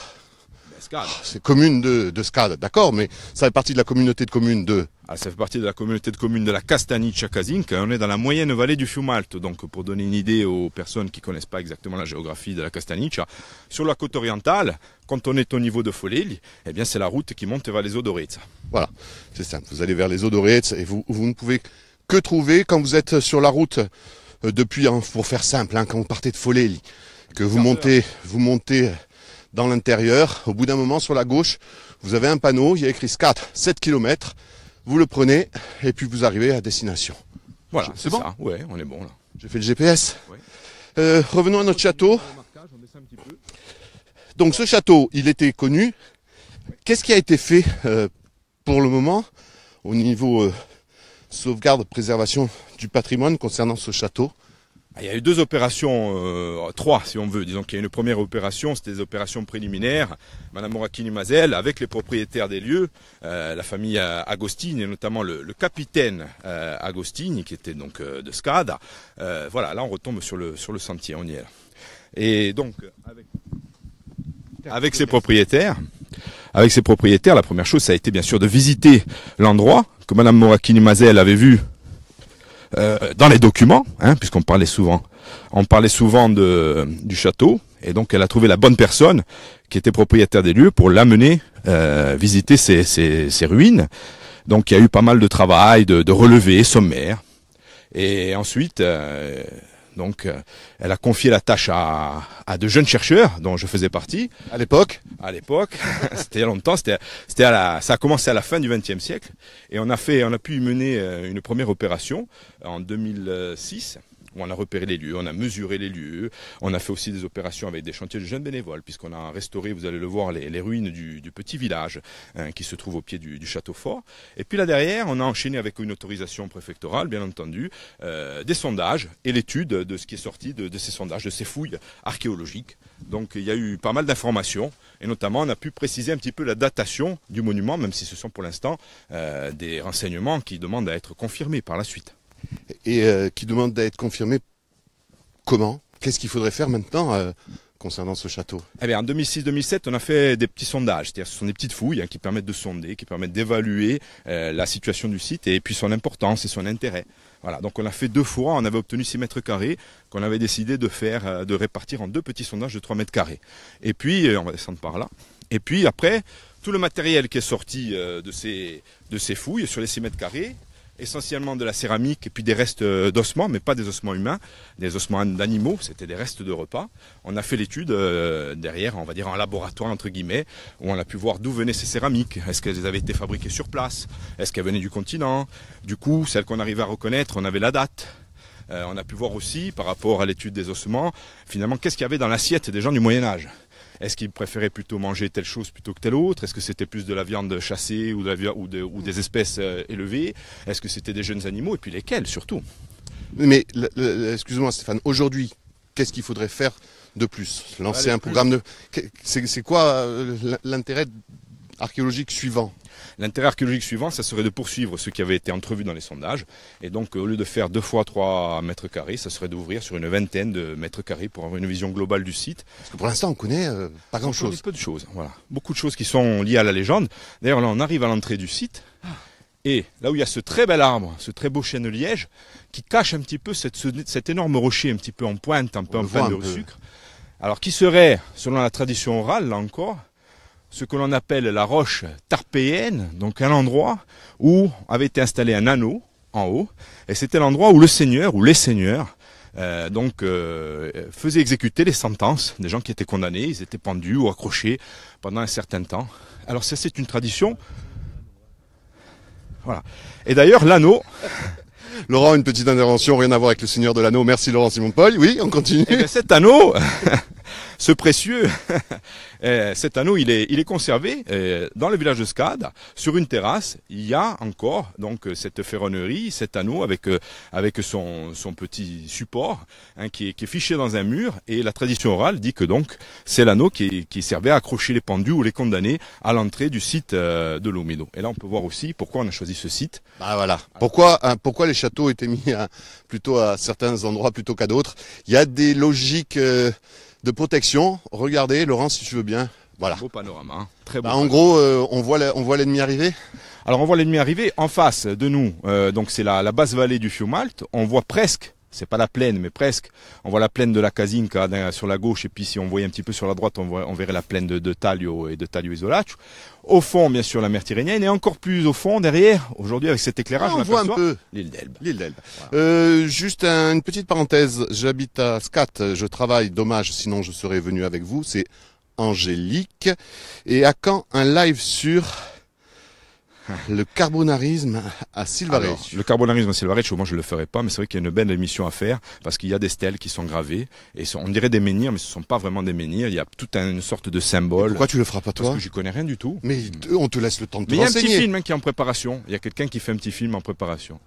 Scade. Oh, c'est commune de, de Scade, d'accord, mais ça fait partie de la communauté de communes de... Ah, ça fait partie de la communauté de communes de la Castagniccia Casinca. On est dans la moyenne vallée du Fiumalte. Donc, pour donner une idée aux personnes qui connaissent pas exactement la géographie de la Castagniccia, sur la côte orientale, quand on est au niveau de Folelli, eh bien, c'est la route qui monte vers les eaux d'Orezza. Voilà, c'est simple. Vous allez vers les eaux d'Orezza et vous, vous ne pouvez... que trouver quand vous êtes sur la route euh, depuis, hein, pour faire simple, hein, quand vous partez de Folelli, que vous montez, vous montez dans l'intérieur, au bout d'un moment sur la gauche, vous avez un panneau, il y a écrit quatre, sept kilomètres, vous le prenez et puis vous arrivez à destination. Voilà, c'est bon. Ça, ouais, on est bon là. J'ai fait le G P S. Ouais. Euh, revenons à notre château. Donc ce château, il était connu. Qu'est-ce qui a été fait euh, pour le moment au niveau... Euh, sauvegarde, préservation du patrimoine concernant ce château? Il y a eu deux opérations, euh, trois si on veut. Disons qu'il y a une première opération, c'était des opérations préliminaires. Mme Moracchini-Mazel, avec les propriétaires des lieux, euh, la famille Agostini, et notamment le, le capitaine euh, Agostini, qui était donc euh, de Scade. Euh, voilà, là on retombe sur le, sur le sentier, on y est là. Et donc, avec, avec ses propriétaires... Avec ses propriétaires, la première chose, ça a été bien sûr de visiter l'endroit que Mme Moracchini-Mazel avait vu euh, dans les documents, hein, puisqu'on parlait souvent, on parlait souvent de, du château, et donc elle a trouvé la bonne personne qui était propriétaire des lieux pour l'amener euh, visiter ces, ces, ces ruines. Donc il y a eu pas mal de travail, de, de relevés sommaires, et ensuite... Euh, Donc, euh, elle a confié la tâche à, à de jeunes chercheurs dont je faisais partie. À l'époque À l'époque, c'était il y a longtemps, c'était, c'était à la, ça a commencé à la fin du vingtième siècle. Et on a, fait, on a pu mener une première opération en deux mille six, où on a repéré les lieux, on a mesuré les lieux. On a fait aussi des opérations avec des chantiers de jeunes bénévoles, puisqu'on a restauré, vous allez le voir, les, les ruines du, du petit village hein, qui se trouve au pied du, du château fort. Et puis là derrière, on a enchaîné avec une autorisation préfectorale, bien entendu, euh, des sondages et l'étude de ce qui est sorti de, de ces sondages, de ces fouilles archéologiques. Donc il y a eu pas mal d'informations, et notamment on a pu préciser un petit peu la datation du monument, même si ce sont pour l'instant euh, des renseignements qui demandent à être confirmés par la suite. Et euh, qui demande d'être confirmé comment? Qu'est-ce qu'il faudrait faire maintenant euh, concernant ce château? Eh bien, en deux mille six deux mille sept, on a fait des petits sondages. C'est-à-dire, ce sont des petites fouilles hein, qui permettent de sonder, qui permettent d'évaluer euh, la situation du site et puis son importance et son intérêt. Voilà, donc on a fait deux fois, on avait obtenu six mètres carrés, qu'on avait décidé de faire, de répartir en deux petits sondages de trois mètres carrés. Et puis, on va descendre par là. Et puis après, tout le matériel qui est sorti euh, de, ces, de ces fouilles sur les six mètres carrés, essentiellement de la céramique et puis des restes d'ossements, mais pas des ossements humains, des ossements d'animaux, c'était des restes de repas. On a fait l'étude euh, derrière, on va dire en laboratoire entre guillemets, où on a pu voir d'où venaient ces céramiques. Est-ce qu'elles avaient été fabriquées sur place? Est-ce qu'elles venaient du continent? Du coup, celles qu'on arrivait à reconnaître, on avait la date. Euh, on a pu voir aussi, par rapport à l'étude des ossements, finalement, qu'est-ce qu'il y avait dans l'assiette des gens du Moyen-Âge? Est-ce qu'ils préféraient plutôt manger telle chose plutôt que telle autre? Est-ce que c'était plus de la viande chassée ou, de la vi ou, de, ou des espèces euh, élevées? Est-ce que c'était des jeunes animaux? Et puis lesquels, surtout? Mais, excuse-moi Stéphane, aujourd'hui, qu'est-ce qu'il faudrait faire de plus? Lancer bah, un plus... programme de... C'est quoi euh, l'intérêt archéologique suivant? L'intérêt archéologique suivant, ça serait de poursuivre ce qui avait été entrevu dans les sondages. Et donc, au lieu de faire deux fois trois mètres carrés, ça serait d'ouvrir sur une vingtaine de mètres carrés pour avoir une vision globale du site. Parce que pour l'instant, on connaît euh, pas grand-chose. On connaît peu de choses, voilà. Beaucoup de choses qui sont liées à la légende. D'ailleurs, là, on arrive à l'entrée du site. Et là où il y a ce très bel arbre, ce très beau chêne liège, qui cache un petit peu cette, ce, cet énorme rocher un petit peu en pointe, un peu en plein de sucre. Alors, qui serait, selon la tradition orale, là encore, ce que l'on appelle la roche tarpéenne, donc un endroit où avait été installé un anneau en haut, et c'était l'endroit où le seigneur, ou les seigneurs, euh, donc euh, faisaient exécuter les sentences des gens qui étaient condamnés, ils étaient pendus ou accrochés pendant un certain temps. Alors ça, c'est une tradition. Voilà. Et d'ailleurs, l'anneau... Laurent, une petite intervention, rien à voir avec le seigneur de l'anneau. Merci Laurent Simonpoli. Oui, on continue. Et bien, cet anneau, ce précieux, cet anneau, il est, il est conservé dans le village de Scade. Sur une terrasse, il y a encore donc cette ferronnerie, cet anneau avec avec son son petit support hein, qui est qui est fiché dans un mur. Et la tradition orale dit que donc c'est l'anneau qui qui servait à accrocher les pendus ou les condamnés à l'entrée du site de Lumitu. Et là, on peut voir aussi pourquoi on a choisi ce site. Ah voilà. Pourquoi hein, pourquoi les châteaux étaient mis à, plutôt à certains endroits plutôt qu'à d'autres. Il y a des logiques euh, de protection. Regardez, Laurent, si tu veux bien. Voilà. Beau panorama. Hein. Très beau. Bah, en panorama. Gros, euh, on voit la, on voit l'ennemi arriver. Alors on voit l'ennemi arriver en face de nous. Euh, donc c'est la, la basse vallée du Fiumalte. On voit presque. C'est pas la plaine, mais presque. On voit la plaine de la Casinca sur la gauche, et puis si on voyait un petit peu sur la droite, on, voit, on verrait la plaine de, de Taglio et de Taglio Isolaccio. Au fond, bien sûr, la mer Tyrrhénienne, et encore plus au fond, derrière, aujourd'hui, avec cet éclairage, ah, on, on voit un peu l'île d'Elbe. L'île d'Elbe. Voilà. Euh, juste un, une petite parenthèse, j'habite à Scate, je travaille, dommage, sinon je serais venu avec vous, c'est Angélique. Et à quand un live sur... le carbonarisme à Silvareccio. Le carbonarisme à Silvareccio, moi je le ferai pas, mais c'est vrai qu'il y a une belle émission à faire parce qu'il y a des stèles qui sont gravées et sont, on dirait des menhirs, mais ce sont pas vraiment des menhirs. Il y a toute une sorte de symbole. Et pourquoi tu le feras pas toi? Parce que j'y connais rien du tout. Mais on te laisse le temps de te renseigner. Mais il y a un petit film hein, qui est en préparation. Il y a quelqu'un qui fait un petit film en préparation.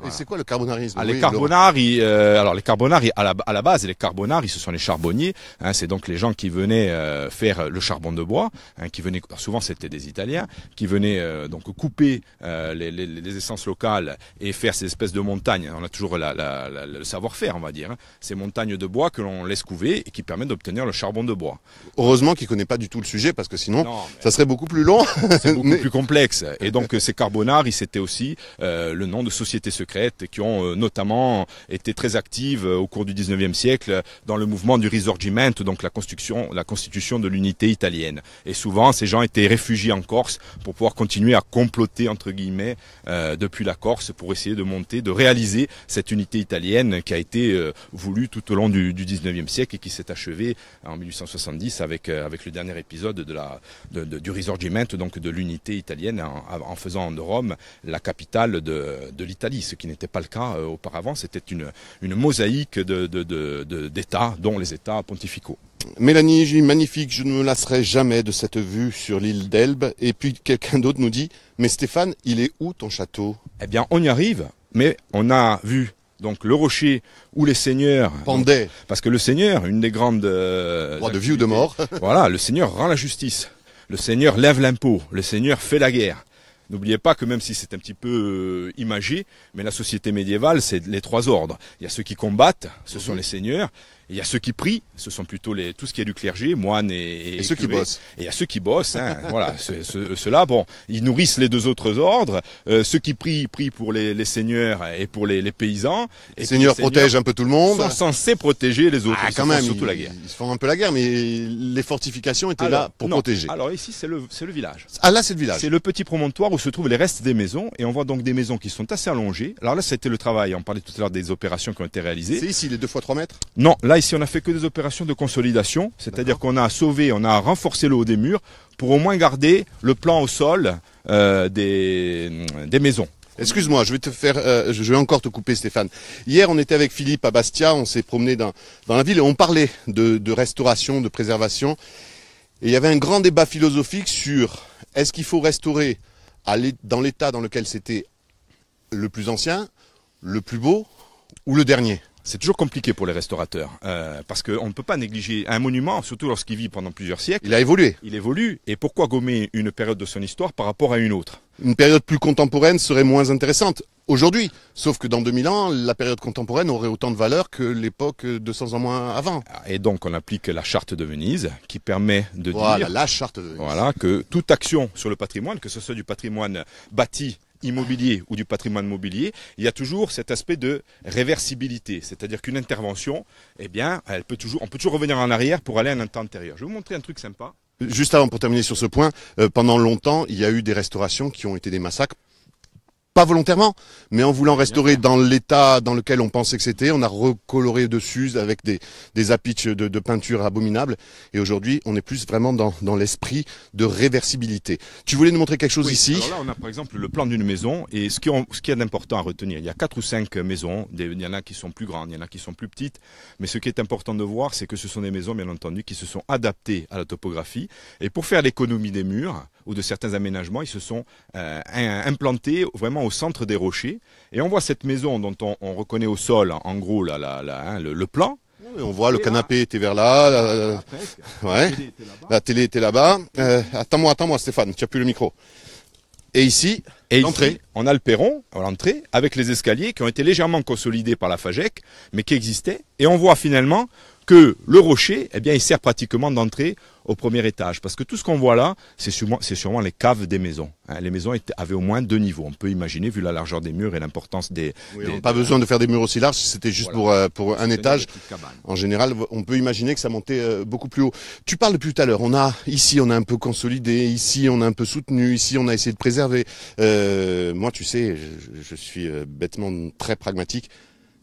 Voilà. Et c'est quoi le carbonarisme? Ah, oui, les carbonari, euh, alors les carbonari à la, à la base, les carbonari, ce sont les charbonniers. Hein, c'est donc les gens qui venaient euh, faire le charbon de bois, hein, qui venaient, souvent c'était des Italiens, qui venaient euh, donc couper euh, les, les, les essences locales et faire ces espèces de montagnes. On a toujours la, la, la, le savoir-faire, on va dire, hein, ces montagnes de bois que l'on laisse couver et qui permettent d'obtenir le charbon de bois. Heureusement qu'il connaît pas du tout le sujet parce que sinon, non, ça serait beaucoup plus long, c'est beaucoup mais... plus complexe. Et donc ces carbonari, c'était aussi euh, le nom de sociétés secrètes qui ont notamment été très actives au cours du dix-neuvième siècle dans le mouvement du Risorgimento, donc la constitution, la constitution de l'unité italienne. Et souvent, ces gens étaient réfugiés en Corse pour pouvoir continuer à comploter, entre guillemets, euh, depuis la Corse pour essayer de monter, de réaliser cette unité italienne qui a été euh, voulue tout au long du, du dix-neuvième siècle et qui s'est achevée en mille huit cent soixante-dix avec, euh, avec le dernier épisode de la, de, de, du Risorgimento, donc de l'unité italienne en, en faisant de Rome la capitale de, de l'Italie. Ce qui n'était pas le cas euh, auparavant, c'était une, une mosaïque de, de, de, de, d'États, dont les États pontificaux. Mélanie, magnifique, je ne me lasserai jamais de cette vue sur l'île d'Elbe. Et puis quelqu'un d'autre nous dit, mais Stéphane, il est où ton château? Eh bien, on y arrive, mais on a vu... donc le rocher où les seigneurs pendaient. Donc, parce que le seigneur, une des grandes... Euh, droit de vie ou de mort. Voilà, le seigneur rend la justice. Le seigneur lève l'impôt. Le seigneur fait la guerre. N'oubliez pas que même si c'est un petit peu imagé, mais la société médiévale, c'est les trois ordres. Il y a ceux qui combattent, ce sont les seigneurs. Il y a ceux qui prient, ce sont plutôt les, tout ce qui est du clergé, moines et, et, et ceux curés. Qui bossent. Et il y a ceux qui bossent, hein, voilà. Ce, ce, ceux-là, bon, ils nourrissent les deux autres ordres. Euh, ceux qui prient, prient pour les, les seigneurs et pour les, les paysans. Et les seigneurs protègent un peu tout le monde. Sont censés protéger les autres. Ah, ils quand même. Surtout ils, la guerre. Ils se font un peu la guerre, mais les fortifications étaient alors, là pour non, protéger. Alors ici, c'est le, c'est le village. Ah là, c'est le village. C'est le petit promontoire où se trouvent les restes des maisons, et on voit donc des maisons qui sont assez allongées. Alors là, c'était le travail. On parlait tout à l'heure des opérations qui ont été réalisées. C'est ici les deux fois trois mètres. Non, là. Ici, on n'a fait que des opérations de consolidation, c'est-à-dire qu'on a sauvé, on a renforcé le haut des murs pour au moins garder le plan au sol euh, des, des maisons. Excuse-moi, je vais te faire, euh, je vais encore te couper, Stéphane. Hier, on était avec Philippe à Bastia, on s'est promené dans, dans la ville et on parlait de, de restauration, de préservation. Et il y avait un grand débat philosophique sur est-ce qu'il faut restaurer à dans l'état dans lequel c'était le plus ancien, le plus beau ou le dernier ? C'est toujours compliqué pour les restaurateurs, euh, parce qu'on ne peut pas négliger un monument, surtout lorsqu'il vit pendant plusieurs siècles. Il a évolué. Il évolue, et pourquoi gommer une période de son histoire par rapport à une autre ? Une période plus contemporaine serait moins intéressante aujourd'hui, sauf que dans deux mille ans, la période contemporaine aurait autant de valeur que l'époque deux cents ans moins avant. Et donc on applique la charte de Venise qui permet de voilà, dire la charte de Venise. Voilà, que toute action sur le patrimoine, que ce soit du patrimoine bâti, immobilier ou du patrimoine mobilier, il y a toujours cet aspect de réversibilité, c'est-à-dire qu'une intervention, eh bien, elle peut toujours, on peut toujours revenir en arrière pour aller à un temps antérieur. Je vais vous montrer un truc sympa. Juste avant, pour terminer sur ce point, euh, pendant longtemps, il y a eu des restaurations qui ont été des massacres, pas volontairement, mais en voulant restaurer dans l'état dans lequel on pensait que c'était, on a recoloré dessus avec des, des appiches de, de peinture abominables, et aujourd'hui, on est plus vraiment dans, dans l'esprit de réversibilité. Tu voulais nous montrer quelque chose oui, ici. Alors là, on a par exemple le plan d'une maison, et ce qui, on, ce qui est d'important à retenir, il y a quatre ou cinq maisons, des, il y en a qui sont plus grandes, il y en a qui sont plus petites, mais ce qui est important de voir, c'est que ce sont des maisons, bien entendu, qui se sont adaptées à la topographie, et pour faire l'économie des murs, ou de certains aménagements, ils se sont euh, implantés vraiment au centre des rochers. Et on voit cette maison dont on, on reconnaît au sol, en gros, là, là, là, hein, le, le plan. Oui, on voit le canapé était vers là, la, la, ouais. La télé était là-bas. Euh, attends-moi, attends-moi Stéphane, tu n'as plus le micro. Et ici, et l'entrée. Ici, on a le perron, l'entrée, avec les escaliers qui ont été légèrement consolidés par la FAGEC, mais qui existaient. Et on voit finalement que le rocher, eh bien, il sert pratiquement d'entrée au premier étage. Parce que tout ce qu'on voit là, c'est sûrement, c'est sûrement les caves des maisons. Hein, les maisons étaient, avaient au moins deux niveaux. On peut imaginer, vu la largeur des murs et l'importance des... Oui, des on pas des... besoin de faire des murs aussi larges, c'était juste voilà, pour, euh, pour un étage. En général, on peut imaginer que ça montait euh, beaucoup plus haut. Tu parles depuis tout à l'heure, on a, ici on a un peu consolidé, ici on a un peu soutenu, ici on a essayé de préserver. Euh, moi, tu sais, je, je suis euh, bêtement très pragmatique.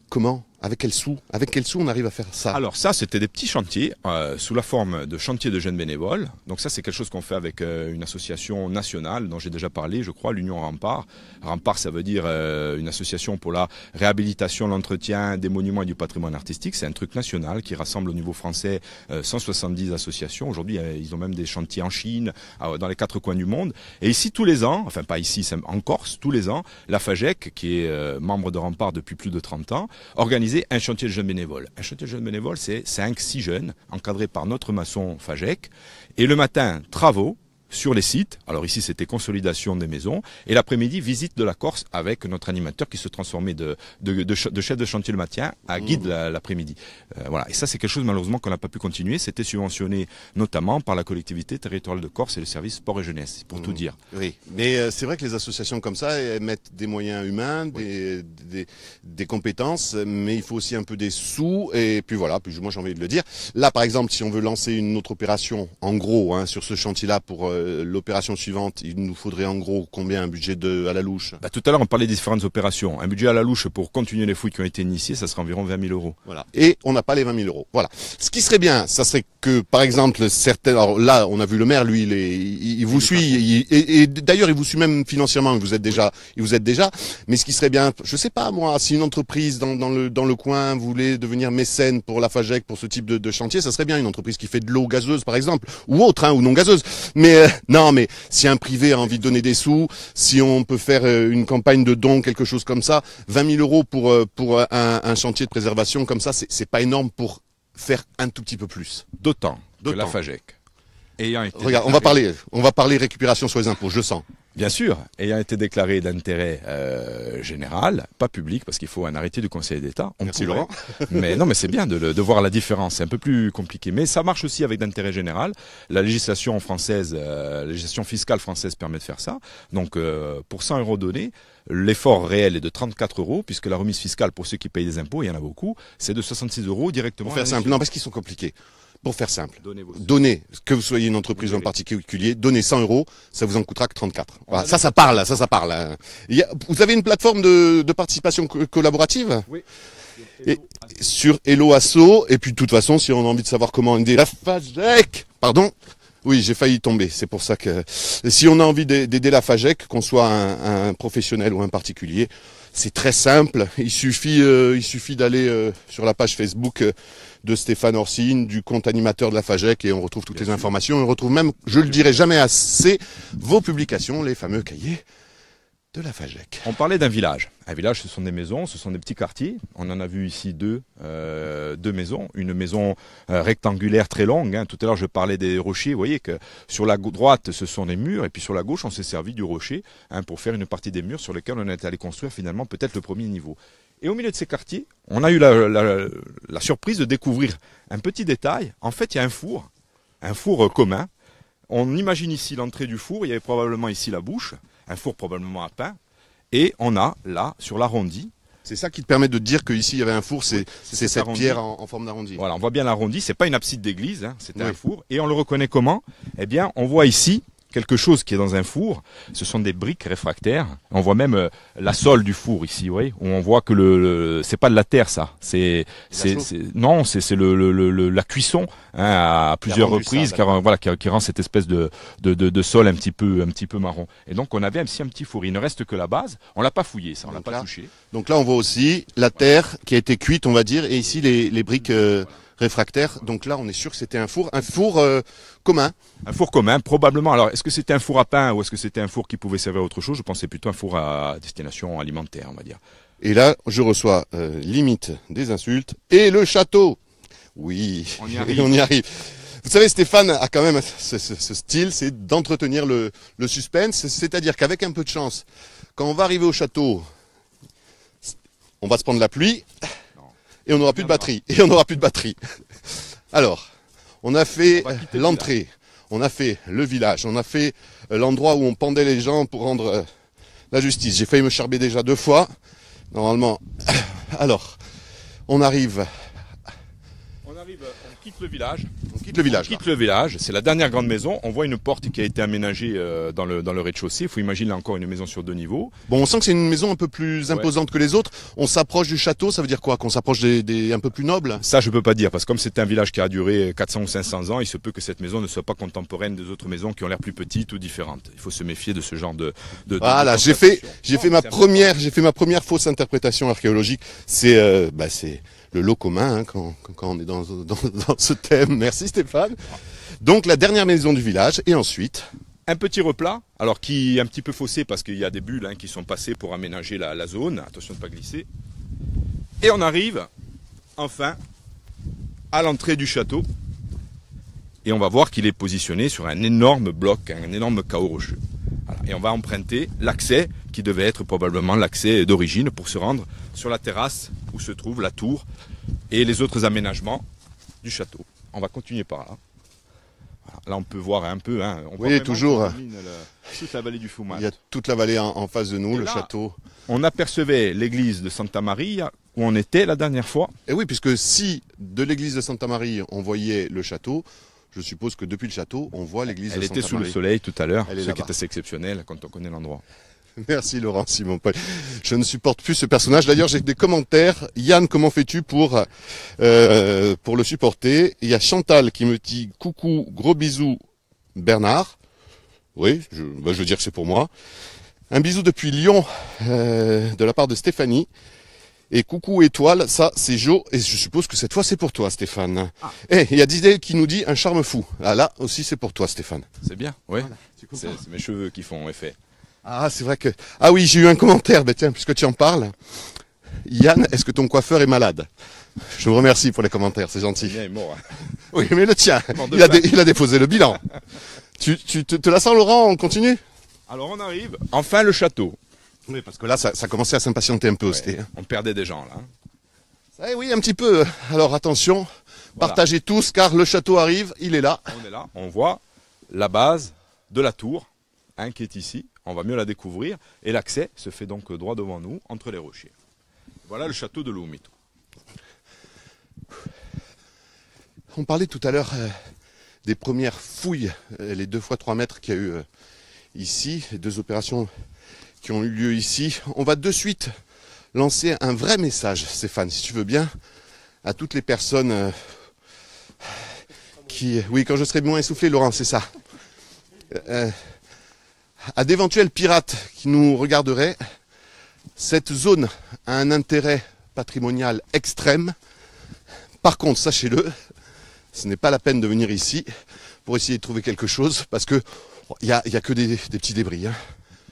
Comment ? Avec quel sous ? Avec quel sous on arrive à faire ça ? Alors ça, c'était des petits chantiers euh, sous la forme de chantiers de jeunes bénévoles. Donc ça, c'est quelque chose qu'on fait avec euh, une association nationale dont j'ai déjà parlé, je crois, l'Union Rempart. Rempart, ça veut dire euh, une association pour la réhabilitation, l'entretien des monuments et du patrimoine artistique. C'est un truc national qui rassemble au niveau français euh, cent soixante-dix associations. Aujourd'hui, euh, ils ont même des chantiers en Chine, euh, dans les quatre coins du monde. Et ici, tous les ans, enfin pas ici, c'est en Corse, tous les ans, la FAGEC, qui est euh, membre de Rempart depuis plus de trente ans, organise un chantier de jeunes bénévoles. Un chantier de jeunes bénévoles, c'est cinq six jeunes, encadrés par notre maçon FAGEC. Et le matin, travaux sur les sites. Alors ici, c'était consolidation des maisons. Et l'après-midi, visite de la Corse avec notre animateur qui se transformait de, de, de, de chef de chantier le matin à guide l'après-midi. Euh, voilà. Et ça, c'est quelque chose, malheureusement, qu'on n'a pas pu continuer. C'était subventionné notamment par la collectivité territoriale de Corse et le service sport et jeunesse, pour mmh. tout dire. Oui, mais euh, c'est vrai que les associations comme ça, elles mettent des moyens humains, des, oui. des, des compétences, mais il faut aussi un peu des sous. Et puis voilà, puis moi, j'ai envie de le dire. Là, par exemple, si on veut lancer une autre opération, en gros, hein, sur ce chantier-là pour... Euh, l'opération suivante, il nous faudrait en gros combien un budget de, à la louche bah, tout à l'heure, on parlait des différentes opérations. Un budget à la louche pour continuer les fouilles qui ont été initiées, ça serait environ vingt mille euros. Voilà. Et on n'a pas les vingt mille euros. Voilà. Ce qui serait bien, ça serait que, par exemple, certains... Alors là, on a vu le maire, lui, il, est, il, il vous suit. Il, et et d'ailleurs, il vous suit même financièrement. Il vous aide déjà. Il vous aide déjà. Mais ce qui serait bien, je sais pas moi, si une entreprise dans, dans, le, dans le coin voulait devenir mécène pour la FAGEC, pour ce type de, de chantier, ça serait bien. Une entreprise qui fait de l'eau gazeuse, par exemple, ou autre, hein, ou non gazeuse. Mais euh, non, mais si un privé a envie de donner des sous, si on peut faire une campagne de dons, quelque chose comme ça, vingt mille euros pour pour un, un chantier de préservation comme ça, c'est, c'est pas énorme pour faire un tout petit peu plus. D'autant que la FAGEC ayant été... Regarde, on va parler, on va parler récupération sur les impôts, je le sens. Bien sûr, ayant été déclaré d'intérêt euh, général, pas public, parce qu'il faut un arrêté du Conseil d'État. On Merci pourrait, Laurent. Mais non, mais c'est bien de, le, de voir la différence. C'est un peu plus compliqué, mais ça marche aussi avec d'intérêt général. La législation française, euh, la législation fiscale française permet de faire ça. Donc, euh, pour cent euros donnés, l'effort réel est de trente-quatre euros, puisque la remise fiscale pour ceux qui payent des impôts, il y en a beaucoup, c'est de soixante-six euros directement. Pour faire simple, non, parce qu'ils sont compliqués. Pour faire simple, donnez, vos donnez, que vous soyez une entreprise ou un particulier, donnez cent euros, ça vous en coûtera que trente-quatre. Voilà, ça, ça parle, ça, ça parle. Il y a, vous avez une plateforme de, de participation co- collaborative ? Oui. Et, sur Hello Asso, et puis de toute façon, si on a envie de savoir comment aider la FAGEC, pardon, oui, j'ai failli tomber, c'est pour ça que... Si on a envie d'aider la FAGEC, qu'on soit un, un professionnel ou un particulier, c'est très simple, il suffit, euh, il suffit d'aller euh, sur la page Facebook euh, de Stéphane Orsini, du compte animateur de la FAGEC, et on retrouve toutes Bien les sûr. informations. On retrouve même, je le dirai jamais assez, vos publications, les fameux cahiers de la FAGEC. On parlait d'un village. Un village, ce sont des maisons, ce sont des petits quartiers. On en a vu ici deux, euh, deux maisons. Une maison euh, rectangulaire très longue. Hein. Tout à l'heure, je parlais des rochers. Vous voyez que sur la droite, ce sont les murs. Et puis sur la gauche, on s'est servi du rocher hein, pour faire une partie des murs sur lesquels on est allé construire finalement peut-être le premier niveau. Et au milieu de ces quartiers, on a eu la, la, la surprise de découvrir un petit détail. En fait, il y a un four, un four commun. On imagine ici l'entrée du four, il y avait probablement ici la bouche, un four probablement à pain, et on a là, sur l'arrondi. C'est ça qui te permet de dire qu'ici il y avait un four, c'est cette arrondi. Pierre en, en forme d'arrondi. Voilà, on voit bien l'arrondi, c'est pas une abside d'église, hein, c'est oui. un four, et on le reconnaît comment? Eh bien, on voit ici quelque chose qui est dans un four, ce sont des briques réfractaires. On voit même euh, la sole du four ici, oui, où on voit que le, le c'est pas de la terre ça, c'est non, c'est le, le, le la cuisson hein, à plusieurs reprises ça, car, voilà, qui, qui rend cette espèce de, de de de sol un petit peu un petit peu marron. Et donc on avait aussi un petit four. Il ne reste que la base. On l'a pas fouillé, ça, on l'a pas là, touché. Donc là on voit aussi la terre qui a été cuite, on va dire, et ici les les briques. Euh... Voilà. Réfractaire, donc là on est sûr que c'était un four, un four euh, commun. Un four commun, probablement. Alors est-ce que c'était un four à pain ou est-ce que c'était un four qui pouvait servir à autre chose? Je pensais plutôt un four à destination alimentaire, on va dire. Et là, je reçois euh, limite des insultes et le château. Oui, on y arrive. on y arrive. Vous savez, Stéphane a quand même ce, ce, ce style, c'est d'entretenir le, le suspense, c'est-à-dire qu'avec un peu de chance, quand on va arriver au château, on va se prendre la pluie. Et on n'aura plus de batterie. Et on n'aura plus de batterie. Alors, on a fait l'entrée, on a fait le village, on a fait l'endroit où on pendait les gens pour rendre euh, la justice. J'ai failli me charber déjà deux fois. Normalement. Alors, on arrive. On arrive. On quitte le village. On quitte le village. On quitte là. le village. C'est la dernière grande maison. On voit une porte qui a été aménagée euh, dans le dans le rez-de-chaussée. Il faut imaginer là encore une maison sur deux niveaux. Bon, on sent que c'est une maison un peu plus imposante ouais. que les autres. On s'approche du château. Ça veut dire quoi? Qu'on s'approche des, des un peu plus nobles? Ça, je peux pas dire parce que comme c'est un village qui a duré quatre cents ou cinq cents ans, il se peut que cette maison ne soit pas contemporaine des autres maisons qui ont l'air plus petites ou différentes. Il faut se méfier de ce genre de. de voilà, j'ai fait j'ai fait ma première j'ai fait ma première fausse interprétation archéologique. C'est euh, bah c'est le lot commun hein, quand quand on est dans dans, dans ce thème. Merci Stéphane. Donc la dernière maison du village et ensuite un petit replat, alors qui est un petit peu faussé parce qu'il y a des bulles hein, qui sont passées pour aménager la, la zone, attention de ne pas glisser. Et on arrive enfin à l'entrée du château et on va voir qu'il est positionné sur un énorme bloc, un énorme chaos rocheux. Voilà. Et on va emprunter l'accès qui devait être probablement l'accès d'origine pour se rendre sur la terrasse où se trouve la tour et les autres aménagements du château. On va continuer par là. Voilà. Là, on peut voir un peu. Hein, on oui, toujours. Le, toute la vallée du Fiumalte. Il y a toute la vallée en, en face de nous, et le là, château. On apercevait l'église de Santa Maria où on était la dernière fois. Et oui, puisque si de l'église de Santa Maria, on voyait le château, je suppose que depuis le château, on voit l'église de Santa Maria. Elle était sous le soleil tout à l'heure, ce qui est assez exceptionnel quand on connaît l'endroit. Merci Laurent Simonpoli. Je ne supporte plus ce personnage. D'ailleurs, j'ai des commentaires. Yann, comment fais-tu pour euh, pour le supporter? Il y a Chantal qui me dit « Coucou, gros bisous, Bernard ». Oui, je, bah, je veux dire que c'est pour moi. Un bisou depuis Lyon, euh, de la part de Stéphanie. Et coucou étoile, ça c'est Jo, et je suppose que cette fois c'est pour toi Stéphane. Ah. Eh, il y a Didel qui nous dit un charme fou. Ah, là aussi c'est pour toi Stéphane. C'est bien, oui. Voilà, c'est mes cheveux qui font effet. Ah c'est vrai que... Ah oui, j'ai eu un commentaire, ben, tiens, puisque tu en parles. Yann, est-ce que ton coiffeur est malade? Je vous remercie pour les commentaires, c'est gentil. Il est mort. Oui, mais le tien, il a, dé... il a déposé le bilan. tu tu te, te la sens Laurent, on continue? Alors on arrive, enfin le château. Oui, parce que là, ça, ça commençait à s'impatienter un peu. Ouais, on perdait des gens, là. Ça, oui, un petit peu. Alors, attention, voilà. Partagez tous, car le château arrive, il est là. On est là, on voit la base de la tour, hein, qui est ici. On va mieux la découvrir. Et l'accès se fait donc droit devant nous, entre les rochers. Voilà le château de Lumitu. On parlait tout à l'heure euh, des premières fouilles, euh, les deux fois trois mètres qu'il y a eu euh, ici, les deux opérations... qui ont eu lieu ici. On va de suite lancer un vrai message, Stéphane, si tu veux bien, à toutes les personnes euh, qui... Oui, quand je serai moins essoufflé, Laurent, c'est ça. Euh, à d'éventuels pirates qui nous regarderaient, cette zone a un intérêt patrimonial extrême. Par contre, sachez-le, ce n'est pas la peine de venir ici pour essayer de trouver quelque chose, parce que il y a, y a que des, des petits débris, hein.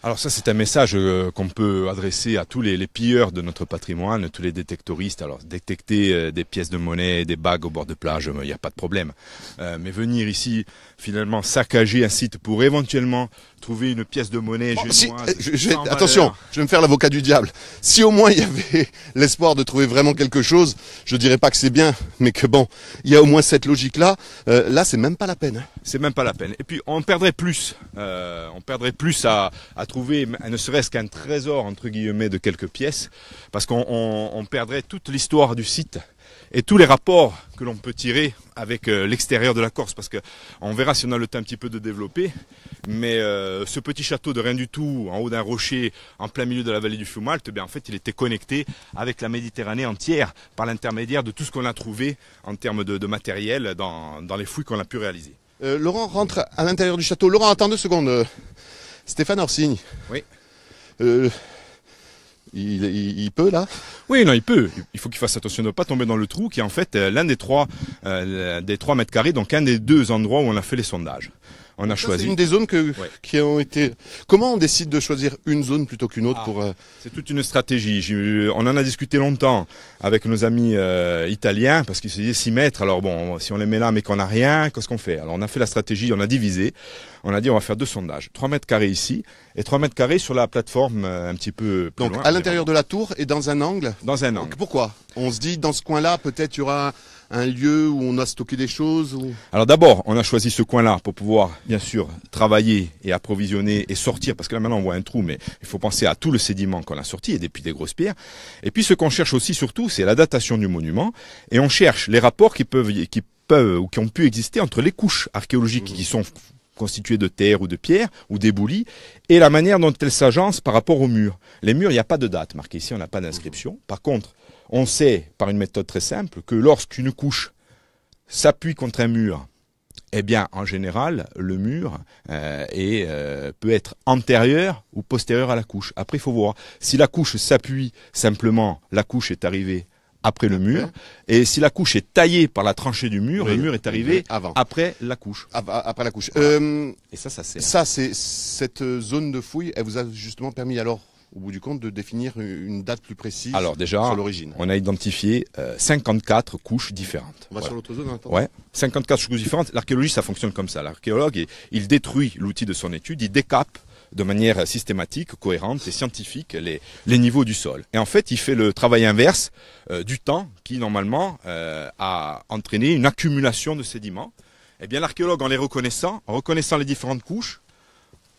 Alors ça, c'est un message euh, qu'on peut adresser à tous les, les pilleurs de notre patrimoine, tous les détectoristes. Alors détecter euh, des pièces de monnaie, des bagues au bord de plage, il euh, n'y a pas de problème. Euh, mais venir ici, finalement, saccager un site pour éventuellement trouver une pièce de monnaie bon, génoise... Si, je, je, attention, je vais me faire l'avocat du diable. Si au moins il y avait l'espoir de trouver vraiment quelque chose, je dirais pas que c'est bien, mais que bon, il y a au moins cette logique-là. Euh, là, c'est même pas la peine. C'est même pas la peine. Et puis, on perdrait plus. Euh, on perdrait plus à, à trouver ne serait-ce qu'un trésor entre guillemets de quelques pièces, parce qu'on on, on perdrait toute l'histoire du site et tous les rapports que l'on peut tirer avec euh, l'extérieur de la Corse, parce que on verra si on a le temps un petit peu de développer, mais euh, ce petit château de rien du tout en haut d'un rocher en plein milieu de la vallée du Fiumalte, eh bien en fait il était connecté avec la Méditerranée entière par l'intermédiaire de tout ce qu'on a trouvé en termes de, de matériel dans, dans les fouilles qu'on a pu réaliser. Euh, Laurent rentre à l'intérieur du château. Laurent, attends deux secondes. Stéphane Orsini. Oui. Euh, il, il, il peut là ? Oui, non, il peut. Il faut qu'il fasse attention de ne pas tomber dans le trou, qui est en fait l'un des trois, euh, des trois mètres carrés, donc un des deux endroits où on a fait les sondages. On a ça, choisi. C'est une des zones que, ouais. qui ont été. Comment on décide de choisir une zone plutôt qu'une autre ah, pour. Euh... C'est toute une stratégie. On en a discuté longtemps avec nos amis euh, italiens parce qu'ils se disaient s'y mettre. Alors bon, si on les met là mais qu'on n'a rien, qu'est-ce qu'on fait? Alors on a fait la stratégie, on a divisé. On a dit on va faire deux sondages, trois mètres carrés ici et trois mètres carrés sur la plateforme euh, un petit peu. Plus Donc loin, à l'intérieur de la tour et dans un angle. Dans un angle. Donc, pourquoi? On se dit dans ce coin-là peut-être il y aura un lieu où on a stocké des choses ou... Alors d'abord, on a choisi ce coin-là pour pouvoir, bien sûr, travailler et approvisionner et sortir. Parce que là, maintenant, on voit un trou, mais il faut penser à tout le sédiment qu'on a sorti, et depuis des grosses pierres. Et puis, ce qu'on cherche aussi, surtout, c'est la datation du monument. Et on cherche les rapports qui peuvent, qui peuvent ou qui ont pu exister entre les couches archéologiques mmh. qui sont constituées de terre ou de pierre ou d'éboulis, et la manière dont elles s'agencent par rapport aux murs. Les murs, il n'y a pas de date marquée ici, on n'a pas d'inscription. Par contre, on sait, par une méthode très simple, que lorsqu'une couche s'appuie contre un mur, eh bien, en général, le mur euh, est, euh, peut être antérieur ou postérieur à la couche. Après, il faut voir. Si la couche s'appuie simplement, la couche est arrivée après le mur. Et si la couche est taillée par la tranchée du mur, oui, le mur est arrivé avant. après la couche. Après la couche. Voilà. Euh, Et ça, ça sert. Ça, c'est cette zone de fouille, elle vous a justement permis alors au bout du compte, de définir une date plus précise. Alors déjà, sur l'origine. On a identifié euh, cinquante-quatre couches différentes. On va voilà. sur l'autre zone en attendant. Ouais, cinquante-quatre couches différentes. L'archéologie, ça fonctionne comme ça. L'archéologue, il détruit l'outil de son étude, il décape de manière systématique, cohérente et scientifique les, les niveaux du sol. Et en fait, il fait le travail inverse euh, du temps qui, normalement, euh, a entraîné une accumulation de sédiments. Eh bien, l'archéologue, en les reconnaissant, en reconnaissant les différentes couches,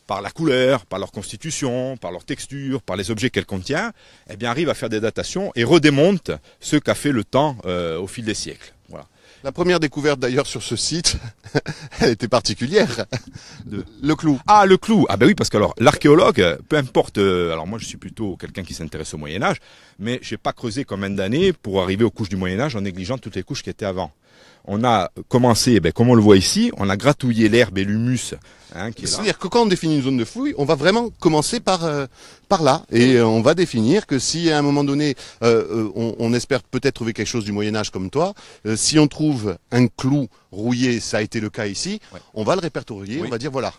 par la couleur, par leur constitution, par leur texture, par les objets qu'elle contient, eh bien arrive à faire des datations et redémonte ce qu'a fait le temps euh, au fil des siècles. Voilà. La première découverte d'ailleurs sur ce site, elle était particulière. De... Le clou. Ah, le clou. Ah ben oui, parce que alors l'archéologue, peu importe. Euh, alors moi, je suis plutôt quelqu'un qui s'intéresse au Moyen Âge, mais j'ai pas creusé comme un damné pour arriver aux couches du Moyen Âge en négligeant toutes les couches qui étaient avant. On a commencé, ben, comme on le voit ici, on a gratouillé l'herbe et l'humus. Hein, c'est-à-dire que quand on définit une zone de fouille, on va vraiment commencer par euh, par là. Et euh, on va définir que si à un moment donné, euh, on, on espère peut-être trouver quelque chose du Moyen-Âge comme toi, euh, si on trouve un clou rouillé, ça a été le cas ici, ouais. on va le répertorier, oui. on va dire voilà,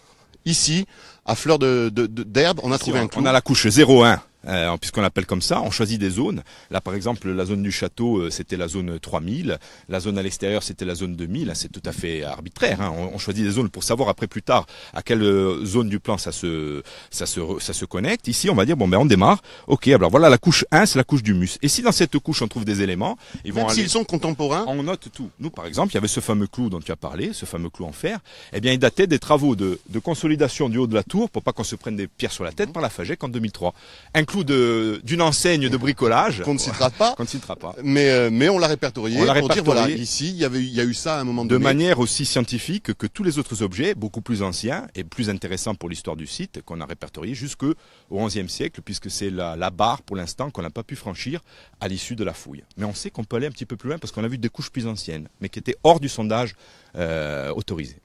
ici, à fleur de, de, de, d'herbe, on a trouvé on, un clou. On a la couche zéro un. Euh, puisqu'on l'appelle comme ça, on choisit des zones. Là, par exemple, la zone du château, euh, c'était la zone trois mille. La zone à l'extérieur, c'était la zone deux mille. C'est tout à fait arbitraire. Hein. On, on choisit des zones pour savoir après plus tard à quelle euh, zone du plan ça se, ça se, ça se connecte. Ici, on va dire bon ben on démarre. Ok, alors voilà la couche un, c'est la couche d'humus. Et si dans cette couche on trouve des éléments, ils vont même aller... s'ils sont contemporains, on note tout. Nous, par exemple, il y avait ce fameux clou dont tu as parlé, ce fameux clou en fer. Eh bien, il datait des travaux de, de consolidation du haut de la tour pour pas qu'on se prenne des pierres sur la tête par la FAGEC en deux mille trois. Un clou de d'une enseigne de bricolage qu'on ne citera pas, qu'on ne citera pas, mais euh, mais on l'a répertorié, on l'a répertorié pour dire voilà ici il y avait il y a eu ça à un moment donné de manière aussi scientifique que tous les autres objets beaucoup plus anciens et plus intéressants pour l'histoire du site qu'on a répertorié jusqu'au onzième siècle puisque c'est la, la barre pour l'instant qu'on n'a pas pu franchir à l'issue de la fouille. Mais on sait qu'on peut aller un petit peu plus loin parce qu'on a vu des couches plus anciennes mais qui étaient hors du sondage euh, autorisé.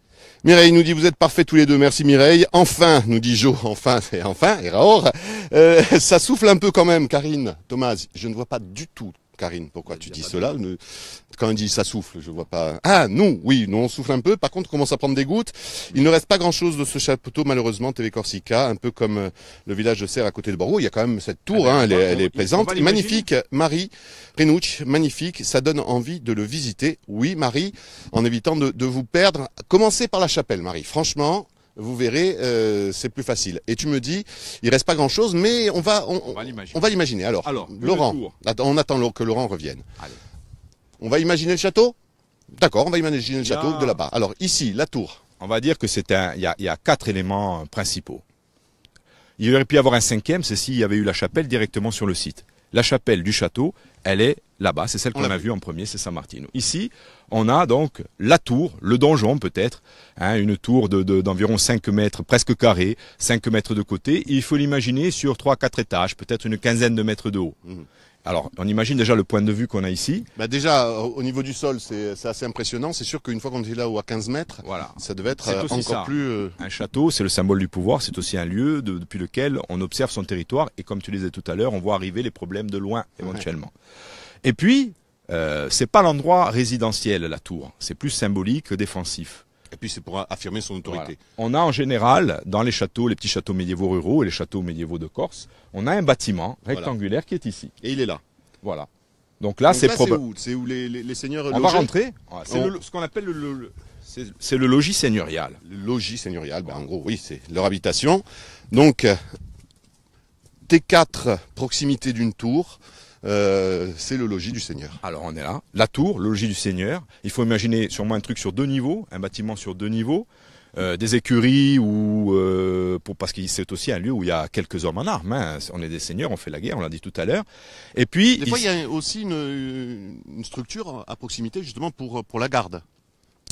Mireille nous dit vous êtes parfaits tous les deux, merci Mireille. Enfin, nous dit Jo, enfin, c'est enfin, et Raoul. Euh, ça souffle un peu quand même, Karine, Thomas, je ne vois pas du tout Karine, pourquoi tu dis cela? Quand on dit ça souffle, je vois pas. Ah non, oui, non, on souffle un peu. Par contre, on commence à prendre des gouttes. Il ne reste pas grand-chose de ce château, malheureusement, T V Corsica, un peu comme le village de Serres à côté de Bordeaux. Il y a quand même cette tour, ah, hein, elle, elle est présente. Magnifique, Marie Renucci, magnifique. Ça donne envie de le visiter. Oui, Marie, en évitant de, de vous perdre. Commencez par la chapelle, Marie. Franchement, vous verrez, euh, c'est plus facile. Et tu me dis, il reste pas grand-chose, mais on va, on, on va l'imaginer. Alors, Alors Laurent, on attend que Laurent revienne. Allez. On va imaginer le château? D'accord, on va imaginer le château de là-bas. Alors ici, la tour. On va dire que c'est un, il y a, y a quatre éléments principaux. Il aurait pu y avoir un cinquième, c'est s'il y avait eu la chapelle directement sur le site. La chapelle du château, elle est là-bas, c'est celle qu'on a vue en premier, c'est San Martino. Ici, on a donc la tour, le donjon peut-être, hein, une tour de, de, d'environ cinq mètres, presque carré, cinq mètres de côté. Il faut l'imaginer sur trois quatre étages, peut-être une quinzaine de mètres de haut. Mmh. Alors, on imagine déjà le point de vue qu'on a ici. Bah déjà, au niveau du sol, c'est assez impressionnant. C'est sûr qu'une fois qu'on est là-haut à quinze mètres, voilà, ça devait être encore ça. plus... Euh... Un château, c'est le symbole du pouvoir. C'est aussi un lieu de, depuis lequel on observe son territoire. Et comme tu le disais tout à l'heure, on voit arriver les problèmes de loin, éventuellement. Ouais. Et puis, euh, c'est pas l'endroit résidentiel, la tour. C'est plus symbolique, défensif. Et puis c'est pour affirmer son autorité. Voilà. On a en général, dans les châteaux, les petits châteaux médiévaux ruraux et les châteaux médiévaux de Corse, on a un bâtiment rectangulaire, voilà, qui est ici. Et il est là. Voilà. Donc là, c'est probablement. C'est où, où les, les, les seigneurs. On logeaient. va rentrer. Ah, c'est on... ce qu'on appelle le, le, le... c'est le logis seigneurial. Le logis seigneurial, ben, en gros, oui, c'est leur habitation. Donc, T quatre, proximité d'une tour. Euh, c'est le logis du seigneur. Alors on est là, la tour, le logis du seigneur. Il faut imaginer sûrement un truc sur deux niveaux, un bâtiment sur deux niveaux, euh, des écuries ou euh, pour, parce que c'est aussi un lieu où il y a quelques hommes en armes. Hein. On est des seigneurs, on fait la guerre, on l'a dit tout à l'heure. Et puis des fois il y a aussi une, une structure à proximité justement pour pour la garde.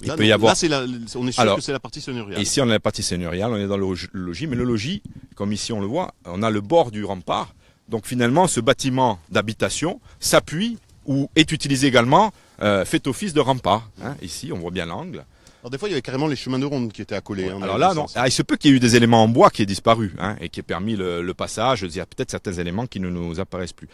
Là, il peut y avoir... là c'est la... on est sûr Alors, que c'est la partie seigneuriale. Ici on a la partie seigneuriale, on est dans le logis, mais le logis, comme ici on le voit, on a le bord du rempart. Donc finalement, ce bâtiment d'habitation s'appuie ou est utilisé également, euh, fait office de rempart. Hein. Ici, on voit bien l'angle. Alors des fois, il y avait carrément les chemins de ronde qui étaient accolés. Ouais, hein, alors là, non. Ah, il se peut qu'il y ait eu des éléments en bois qui aient disparu, hein, et qui aient permis le, le passage. Il y a peut-être certains éléments qui ne nous apparaissent plus.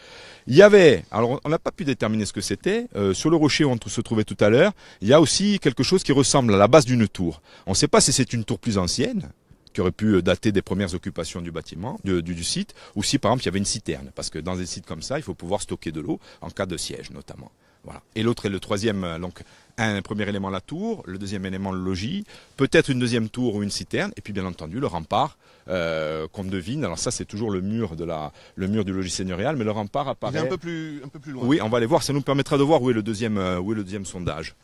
Il y avait, alors on n'a pas pu déterminer ce que c'était. Euh, sur le rocher où on se trouvait tout à l'heure, il y a aussi quelque chose qui ressemble à la base d'une tour. On ne sait pas si c'est une tour plus ancienne, qui aurait pu dater des premières occupations du bâtiment, du, du, du site, ou si par exemple il y avait une citerne, parce que dans des sites comme ça, il faut pouvoir stocker de l'eau en cas de siège notamment. Voilà. Et l'autre est le troisième, donc un premier élément la tour, le deuxième élément le logis, peut-être une deuxième tour ou une citerne, et puis bien entendu le rempart euh, qu'on devine. Alors ça c'est toujours le mur de la, le mur du logis seigneurial, mais le rempart apparaît. Il est un peu plus, un peu plus loin. Oui, on va aller voir. Ça nous permettra de voir où est le deuxième, où est le deuxième sondage.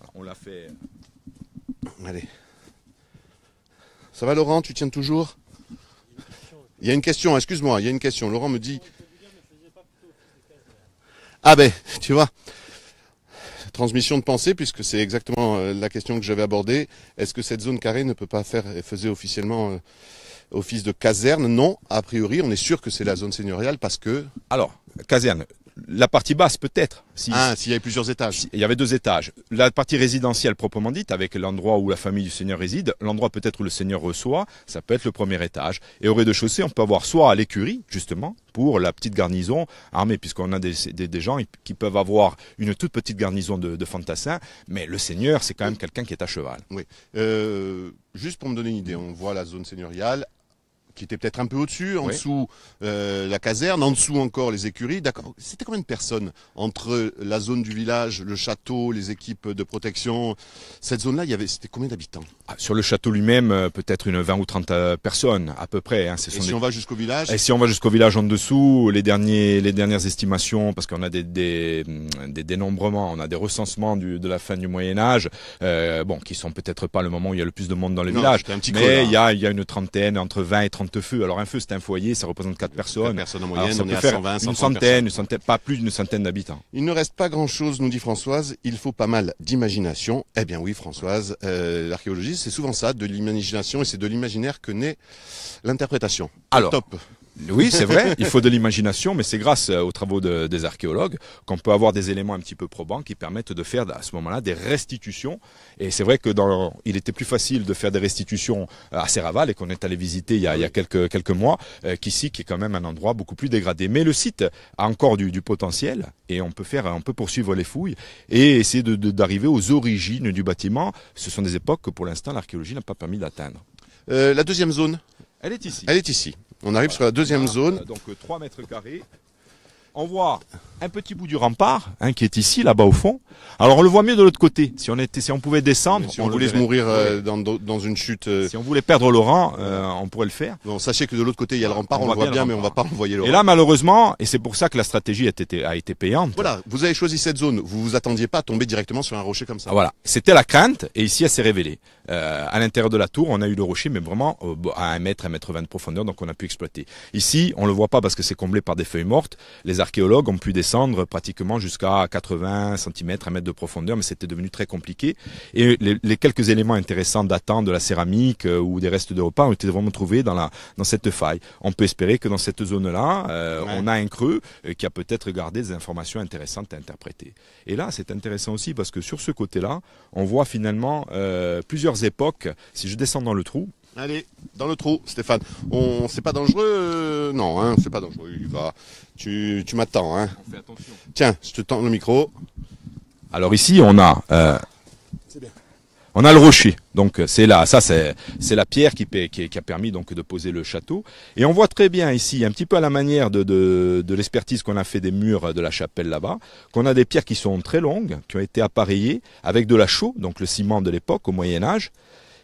Alors, on l'a fait. Allez. Ça va Laurent, tu tiens toujours? Il y a une question, excuse-moi, il y a une question. Laurent me dit... Ah ben, tu vois, transmission de pensée, puisque c'est exactement la question que j'avais abordée. Est-ce que cette zone carrée ne peut pas faire, faisait officiellement office de caserne? Non, a priori, on est sûr que c'est la zone seigneuriale parce que... Alors, caserne, la partie basse peut-être. Si, ah, s'il y avait plusieurs étages. Si, il y avait deux étages. La partie résidentielle proprement dite, avec l'endroit où la famille du seigneur réside, l'endroit peut-être où le seigneur reçoit, ça peut être le premier étage. Et au rez-de-chaussée, on peut avoir soit l'écurie, justement, pour la petite garnison armée, puisqu'on a des, des, des gens qui peuvent avoir une toute petite garnison de, de fantassins, mais le seigneur, c'est quand même quelqu'un qui est à cheval. Oui. Euh, juste pour me donner une idée, on voit la zone seigneuriale, qui était peut-être un peu au-dessus, en oui. dessous euh, la caserne, en dessous encore les écuries. D'accord. C'était combien de personnes entre la zone du village, le château, les équipes de protection? Cette zone-là, il y avait, c'était combien d'habitants? Ah, sur le château lui-même, peut-être une vingt ou trente personnes à peu près. Hein. Ce sont et si des... on va jusqu'au village? Et si on va jusqu'au village en dessous, les derniers, les dernières estimations, parce qu'on a des, des, des dénombrements, on a des recensements du, de la fin du Moyen Âge, euh, bon, qui sont peut-être pas le moment où il y a le plus de monde dans le non, village, un petit creux, mais il y a, il y a une trentaine, entre vingt et trente. De feu. Alors un feu, c'est un foyer, ça représente quatre personnes. personnes en moyenne, Alors, ça on peut est faire à cent vingt, une centaine, une centaine, pas plus d'une centaine d'habitants. Il ne reste pas grand-chose, nous dit Françoise. Il faut pas mal d'imagination. Eh bien oui, Françoise, euh, l'archéologie, c'est souvent ça, de l'imagination, et c'est de l'imaginaire que naît l'interprétation. Alors, top. Oui, c'est vrai, il faut de l'imagination, mais c'est grâce aux travaux de, des archéologues qu'on peut avoir des éléments un petit peu probants qui permettent de faire à ce moment-là des restitutions. Et c'est vrai que dans, il était plus facile de faire des restitutions à Serraval, et qu'on est allé visiter il y a, il y a quelques, quelques mois, euh, qu'ici, qui est quand même un endroit beaucoup plus dégradé. Mais le site a encore du, du potentiel, et on peut faire, on peut poursuivre les fouilles et essayer de, de, d'arriver aux origines du bâtiment. Ce sont des époques que pour l'instant l'archéologie n'a pas permis d'atteindre. Euh, la deuxième zone, elle est ici. Elle est ici. On arrive voilà. sur la deuxième zone. Donc trois mètres carrés. On voit un petit bout du rempart hein, qui est ici, là-bas au fond. Alors on le voit mieux de l'autre côté. Si on était, si on pouvait descendre, si on, on voulait se mourir euh, dans, dans une chute. Euh... Si on voulait perdre Laurent, euh, on pourrait le faire. Bon, sachez que de l'autre côté il y a le rempart, on, on le voit bien, bien mais on ne va pas envoyer Laurent. Et là malheureusement, et c'est pour ça que la stratégie a été, a été payante. Voilà, vous avez choisi cette zone. Vous vous attendiez pas à tomber directement sur un rocher comme ça. Voilà, c'était la crainte et ici elle s'est révélée. Euh, à l'intérieur de la tour, on a eu le rocher, mais vraiment euh, à un mètre, un mètre vingt de profondeur, donc on a pu exploiter. Ici, on le voit pas parce que c'est comblé par des feuilles mortes. Les archéologues ont pu descendre pratiquement jusqu'à quatre-vingts centimètres, un mètre de profondeur, mais c'était devenu très compliqué. Et les, les quelques éléments intéressants datant de la céramique euh, ou des restes de repas ont été vraiment trouvés dans la dans cette faille. On peut espérer que dans cette zone-là, euh, ouais. on a un creux euh, qui a peut-être gardé des informations intéressantes à interpréter. Et là, c'est intéressant aussi parce que sur ce côté-là, on voit finalement euh, plusieurs époques. Si je descends dans le trou, allez dans le trou, Stéphane. On, c'est pas dangereux, euh, non, hein, c'est pas dangereux. Il va, tu, tu m'attends, hein. On fait attention. Tiens, je te tends le micro. Alors ici, on a, euh, c'est bien. On a le rocher. Donc c'est là, ça c'est c'est la pierre qui, qui qui a permis donc de poser le château. Et on voit très bien ici, un petit peu à la manière de de, de l'expertise qu'on a fait des murs de la chapelle là-bas, qu'on a des pierres qui sont très longues, qui ont été appareillées avec de la chaux, donc le ciment de l'époque au Moyen Âge.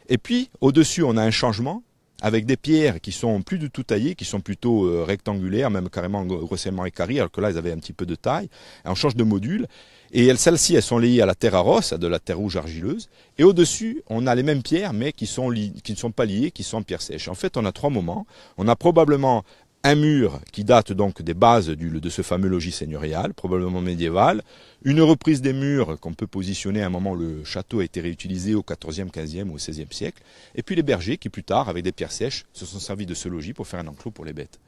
Et puis au-dessus, on a un changement avec des pierres qui sont plus du tout taillées, qui sont plutôt euh, rectangulaires, même carrément grossièrement équarries, alors que là, elles avaient un petit peu de taille. Et on change de module. Et elles, celles-ci, elles sont liées à la terre arros, à de la terre rouge argileuse. Et au-dessus, on a les mêmes pierres, mais qui, sont li- qui ne sont pas liées, qui sont en pierre sèche. En fait, on a trois moments. On a probablement un mur qui date donc des bases du, de ce fameux logis seigneurial, probablement médiéval. Une reprise des murs qu'on peut positionner à un moment où le château a été réutilisé au quatorzième, quinzième ou seizième siècle. Et puis les bergers qui plus tard, avec des pierres sèches, se sont servis de ce logis pour faire un enclos pour les bêtes.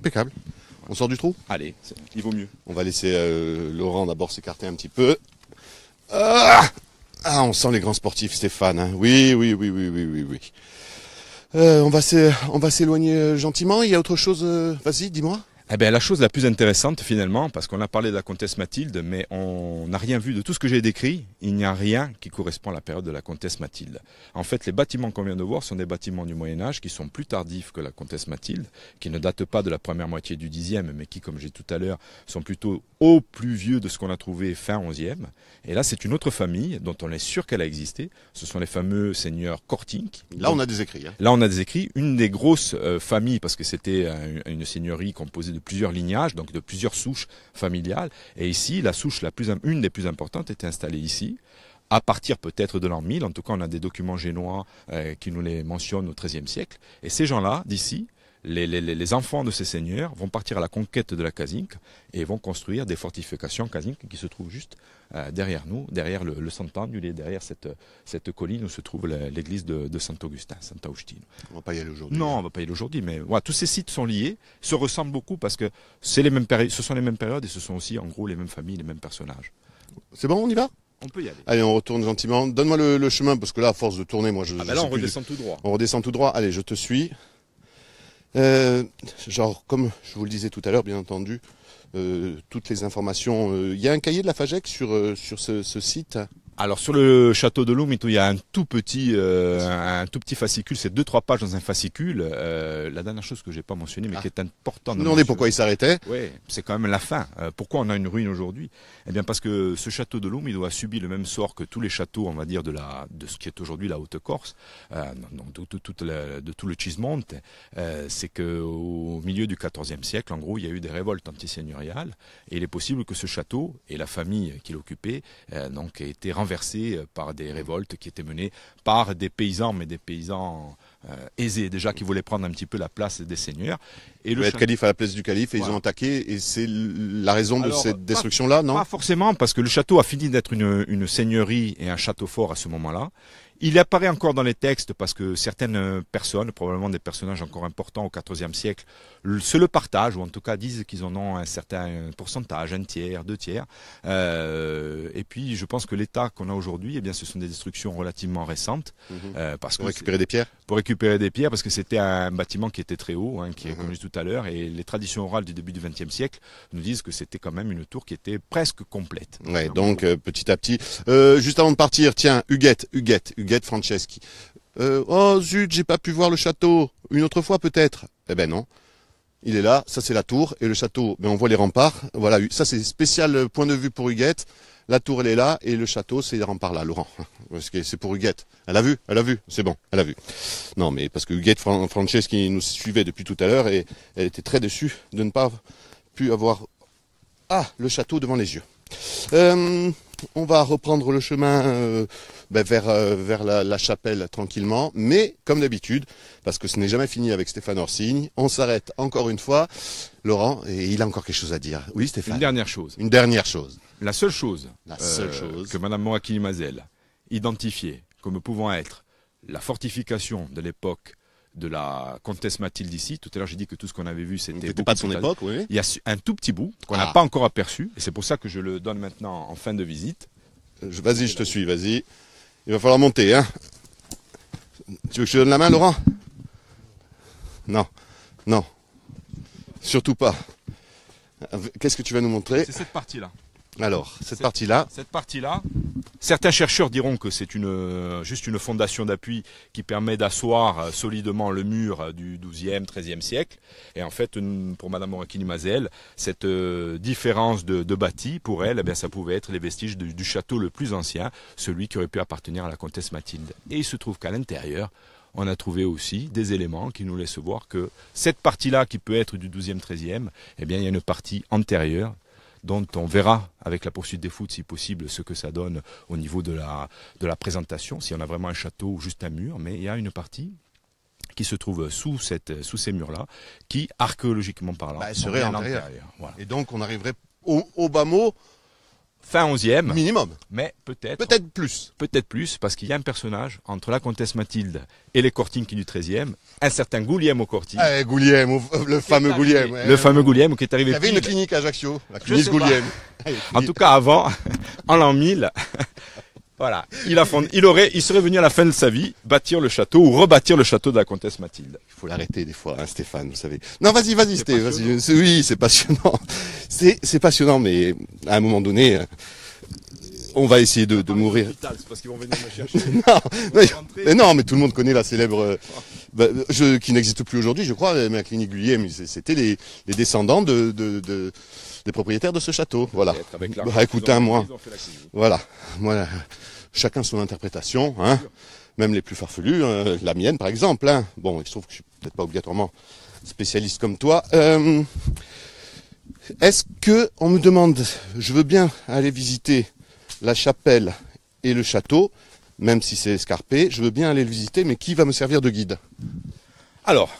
Impeccable. On sort du trou ? Allez, il vaut mieux. On va laisser euh, Laurent d'abord s'écarter un petit peu. Ah, ah, on sent les grands sportifs, Stéphane. Hein. Oui, oui, oui, oui, oui, oui, oui. Euh, on va s'é- on va s'éloigner gentiment. Il y a autre chose. Vas-y, dis-moi. Eh bien, la chose la plus intéressante finalement, parce qu'on a parlé de la comtesse Mathilde, mais on n'a rien vu de tout ce que j'ai décrit. Il n'y a rien qui correspond à la période de la comtesse Mathilde. En fait, les bâtiments qu'on vient de voir sont des bâtiments du Moyen-Âge qui sont plus tardifs que la comtesse Mathilde, qui ne datent pas de la première moitié du dixième, mais qui, comme j'ai tout à l'heure, sont plutôt au plus vieux de ce qu'on a trouvé fin onzième. Et là, c'est une autre famille dont on est sûr qu'elle a existé. Ce sont les fameux seigneurs Cortines. Là, on a des écrits. Hein. Là, on a des écrits. Une des grosses euh, familles, parce que c'était euh, une seigneurie composée de plusieurs lignages, donc de plusieurs souches familiales. Et ici, la souche la plus, une des plus importantes était installée ici, à partir peut-être de l'an mille. En tout cas, on a des documents génois euh, qui nous les mentionnent au treizième siècle. Et ces gens-là, d'ici, les, les, les enfants de ces seigneurs, vont partir à la conquête de la Casinca et vont construire des fortifications Casinca qui se trouvent juste euh, derrière nous, derrière le, le Sant'Agnolo, derrière cette, cette colline où se trouve l'église de, de Sant'Augustin, Sant'Austino. On ne va pas y aller aujourd'hui. Non, on ne va pas y aller aujourd'hui, mais voilà, tous ces sites sont liés, se ressemblent beaucoup parce que c'est les mêmes péri- ce sont les mêmes périodes et ce sont aussi en gros les mêmes familles, les mêmes personnages. C'est bon, on y va ? On peut y aller. Allez, on retourne gentiment. Donne-moi le, le chemin parce que là, à force de tourner, moi je... Ah bah là, je on redescend du... tout droit. On redescend tout droit. Allez, je te suis. Euh, genre, comme je vous le disais tout à l'heure, bien entendu, euh, toutes les informations... Il euh, y a un cahier de la FAGEC sur, euh, sur ce, ce site. Alors sur le château de Lumitu, il y a un tout petit, euh, un tout petit fascicule, c'est deux trois pages dans un fascicule. Euh, la dernière chose que j'ai pas mentionnée, mais ah. qui est importante. Vous demandez pourquoi il s'arrêtait. Oui, c'est quand même la fin. Euh, pourquoi on a une ruine aujourd'hui? Eh bien parce que ce château de Lumitu a subi le même sort que tous les châteaux, on va dire de la, de ce qui est aujourd'hui la Haute-Corse, euh, donc de, de, de, de, de tout le Chiesmonte. Euh, c'est que au milieu du quatorzième siècle, en gros, il y a eu des révoltes anti-seigneuriales, et il est possible que ce château et la famille qui l'occupait, euh, donc, aient été renversés versé par des révoltes qui étaient menées par des paysans, mais des paysans euh, aisés déjà, qui voulaient prendre un petit peu la place des seigneurs. Et le château... calife à la place du calife, et voilà. Ils ont attaqué, et c'est la raison Alors, de cette destruction-là, non ? Pas forcément, parce que le château a fini d'être une, une seigneurie et un château fort à ce moment-là. Il apparaît encore dans les textes parce que certaines personnes, probablement des personnages encore importants au quatorzième siècle, se le partagent, ou en tout cas disent qu'ils en ont un certain pourcentage, un tiers, deux tiers. Euh, et puis je pense que l'état qu'on a aujourd'hui, eh bien, ce sont des destructions relativement récentes. Mmh. Euh, parce pour que récupérer des pierres Pour récupérer des pierres, parce que c'était un bâtiment qui était très haut, hein, qui, mmh. comme je disais tout à l'heure, et les traditions orales du début du vingtième siècle nous disent que c'était quand même une tour qui était presque complète. Ouais, donc euh, petit à petit. Euh, juste avant de partir, tiens, Huguette, Huguette, Huguette. Huguette Franceschi. Euh, oh zut, j'ai pas pu voir le château. Une autre fois peut-être. Eh ben non. Il est là, ça c'est la tour et le château. Mais on voit les remparts. Voilà, ça c'est spécial point de vue pour Huguette. La tour elle est là et le château c'est les remparts là, Laurent. Parce que c'est pour Huguette. Elle a vu, elle a vu. C'est bon, elle a vu. Non mais parce que Huguette Fran Franceschi nous suivait depuis tout à l'heure et elle était très déçue de ne pas pu avoir ah le château devant les yeux. Euh... On va reprendre le chemin euh, ben vers, euh, vers la, la chapelle tranquillement, mais comme d'habitude, parce que ce n'est jamais fini avec Stéphane Orsini, on s'arrête encore une fois. Laurent, et il a encore quelque chose à dire. Oui Stéphane. Une dernière chose. Une dernière chose. La seule chose, la seule euh, chose. que Mme Moracchini-Mazel identifiait comme pouvant être la fortification de l'époque de la comtesse Mathilde ici. Tout à l'heure, j'ai dit que tout ce qu'on avait vu, c'était pas de son époque, oui. Il y a un tout petit bout qu'on n'a ah. pas encore aperçu. Et c'est pour ça que je le donne maintenant en fin de visite. Vas-y, je te suis, vas-y. Il va falloir monter, hein. Tu veux que je te donne la main, Laurent? Non, non. Surtout pas. Qu'est-ce que tu vas nous montrer? C'est cette partie-là. Alors, cette partie-là. Cette partie-là. Certains chercheurs diront que c'est une, juste une fondation d'appui qui permet d'asseoir solidement le mur du douzième, treizième siècle. Et en fait, pour Mme Moracchini-Mazel, cette différence de, de bâti, pour elle, eh bien, ça pouvait être les vestiges du, du château le plus ancien, celui qui aurait pu appartenir à la comtesse Mathilde. Et il se trouve qu'à l'intérieur, on a trouvé aussi des éléments qui nous laissent voir que cette partie-là, qui peut être du douzième, treizième, eh bien, il y a une partie antérieure, dont on verra avec la poursuite des foudres, si possible, ce que ça donne au niveau de la, de la présentation, si on a vraiment un château ou juste un mur, mais il y a une partie qui se trouve sous, cette, sous ces murs-là, qui, archéologiquement parlant, bah, serait à l'intérieur. Voilà. Et donc on arriverait au, au bas mot, fin onzième, minimum, mais peut-être peut-être plus, peut-être plus, parce qu'il y a un personnage entre la comtesse Mathilde et les Cortines qui du treizième, un certain Goulième aux Cortines. Ah, Goulième, le fameux Goulième, le euh, fameux Goulième qui est arrivé. Il y avait une clinique à Ajaccio, la clinique Goulième. En tout cas, avant, en l'an mille. Voilà, il, a fond... il, aurait... il serait venu à la fin de sa vie bâtir le château ou rebâtir le château de la comtesse Mathilde. Il faut l'arrêter des fois, hein, Stéphane, vous savez. Non, vas-y, vas-y, Sté, vas-y. Oui, c'est passionnant. C'est passionnant, mais à un moment donné, on va essayer de, de mourir. C'est parce qu'ils vont venir me chercher. Non, mais, non, mais tout le monde connaît la célèbre, bah, je, qui n'existe plus aujourd'hui, je crois, mais la clinique Goulième, c'était les, les descendants de... de, de... des propriétaires de ce château, voilà. Bah, écoutez, un moi, voilà, voilà, chacun son interprétation, hein. Même les plus farfelus, euh, la mienne par exemple, hein. Bon, il se trouve que je suis peut-être pas obligatoirement spécialiste comme toi. Euh, Est-ce que on me demande, je veux bien aller visiter la chapelle et le château, même si c'est escarpé, je veux bien aller le visiter, mais qui va me servir de guide? Alors,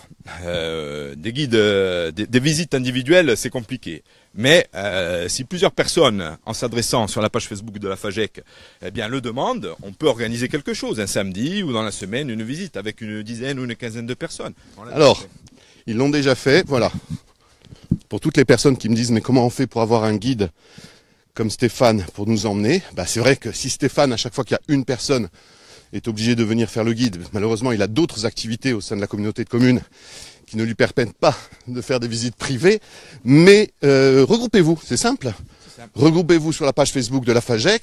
euh, des guides, euh, des, des visites individuelles, c'est compliqué. Mais euh, si plusieurs personnes, en s'adressant sur la page Facebook de la FAGEC, eh bien, le demandent, on peut organiser quelque chose, un samedi ou dans la semaine, une visite avec une dizaine ou une quinzaine de personnes. Alors, ils l'ont déjà fait, voilà. Pour toutes les personnes qui me disent, mais comment on fait pour avoir un guide comme Stéphane pour nous emmener? Bah, c'est vrai que si Stéphane, à chaque fois qu'il y a une personne, est obligé de venir faire le guide. Malheureusement, il a d'autres activités au sein de la communauté de communes qui ne lui permettent pas de faire des visites privées. Mais euh, regroupez-vous, c'est simple. simple. Regroupez-vous sur la page Facebook de la FAGEC.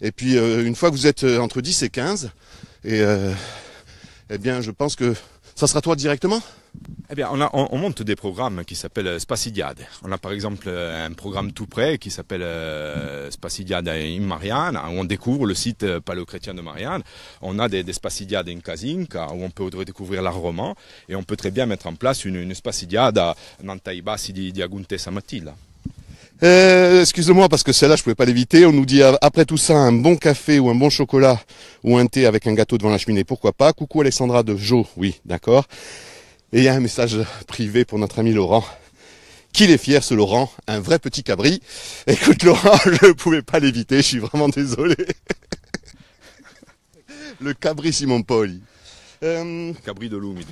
Et puis, euh, une fois que vous êtes entre dix et quinze, et, euh, eh bien, je pense que ça sera toi directement. Eh bien, on, a, on, on monte des programmes qui s'appellent Spacidiade. On a par exemple un programme tout près qui s'appelle euh, Spacidiade in Marianne, où on découvre le site euh, paléochrétien de Marianne. On a des, des Spacidiades in Casinca, où on peut redécouvrir l'art roman, et on peut très bien mettre en place une, une Spacidiade nantai bassi di, di Aguntessa Matilda. Euh, excusez-moi parce que celle-là je pouvais pas l'éviter. On nous dit après tout ça un bon café ou un bon chocolat ou un thé avec un gâteau devant la cheminée, pourquoi pas. Coucou Alexandra de Jo, oui d'accord. Et il y a un message privé pour notre ami Laurent. Qu'il est fier ce Laurent, un vrai petit cabri. Écoute Laurent, je ne pouvais pas l'éviter, je suis vraiment désolé. Le Cabri Simonpoli. Euh... Cabri de Lumitu.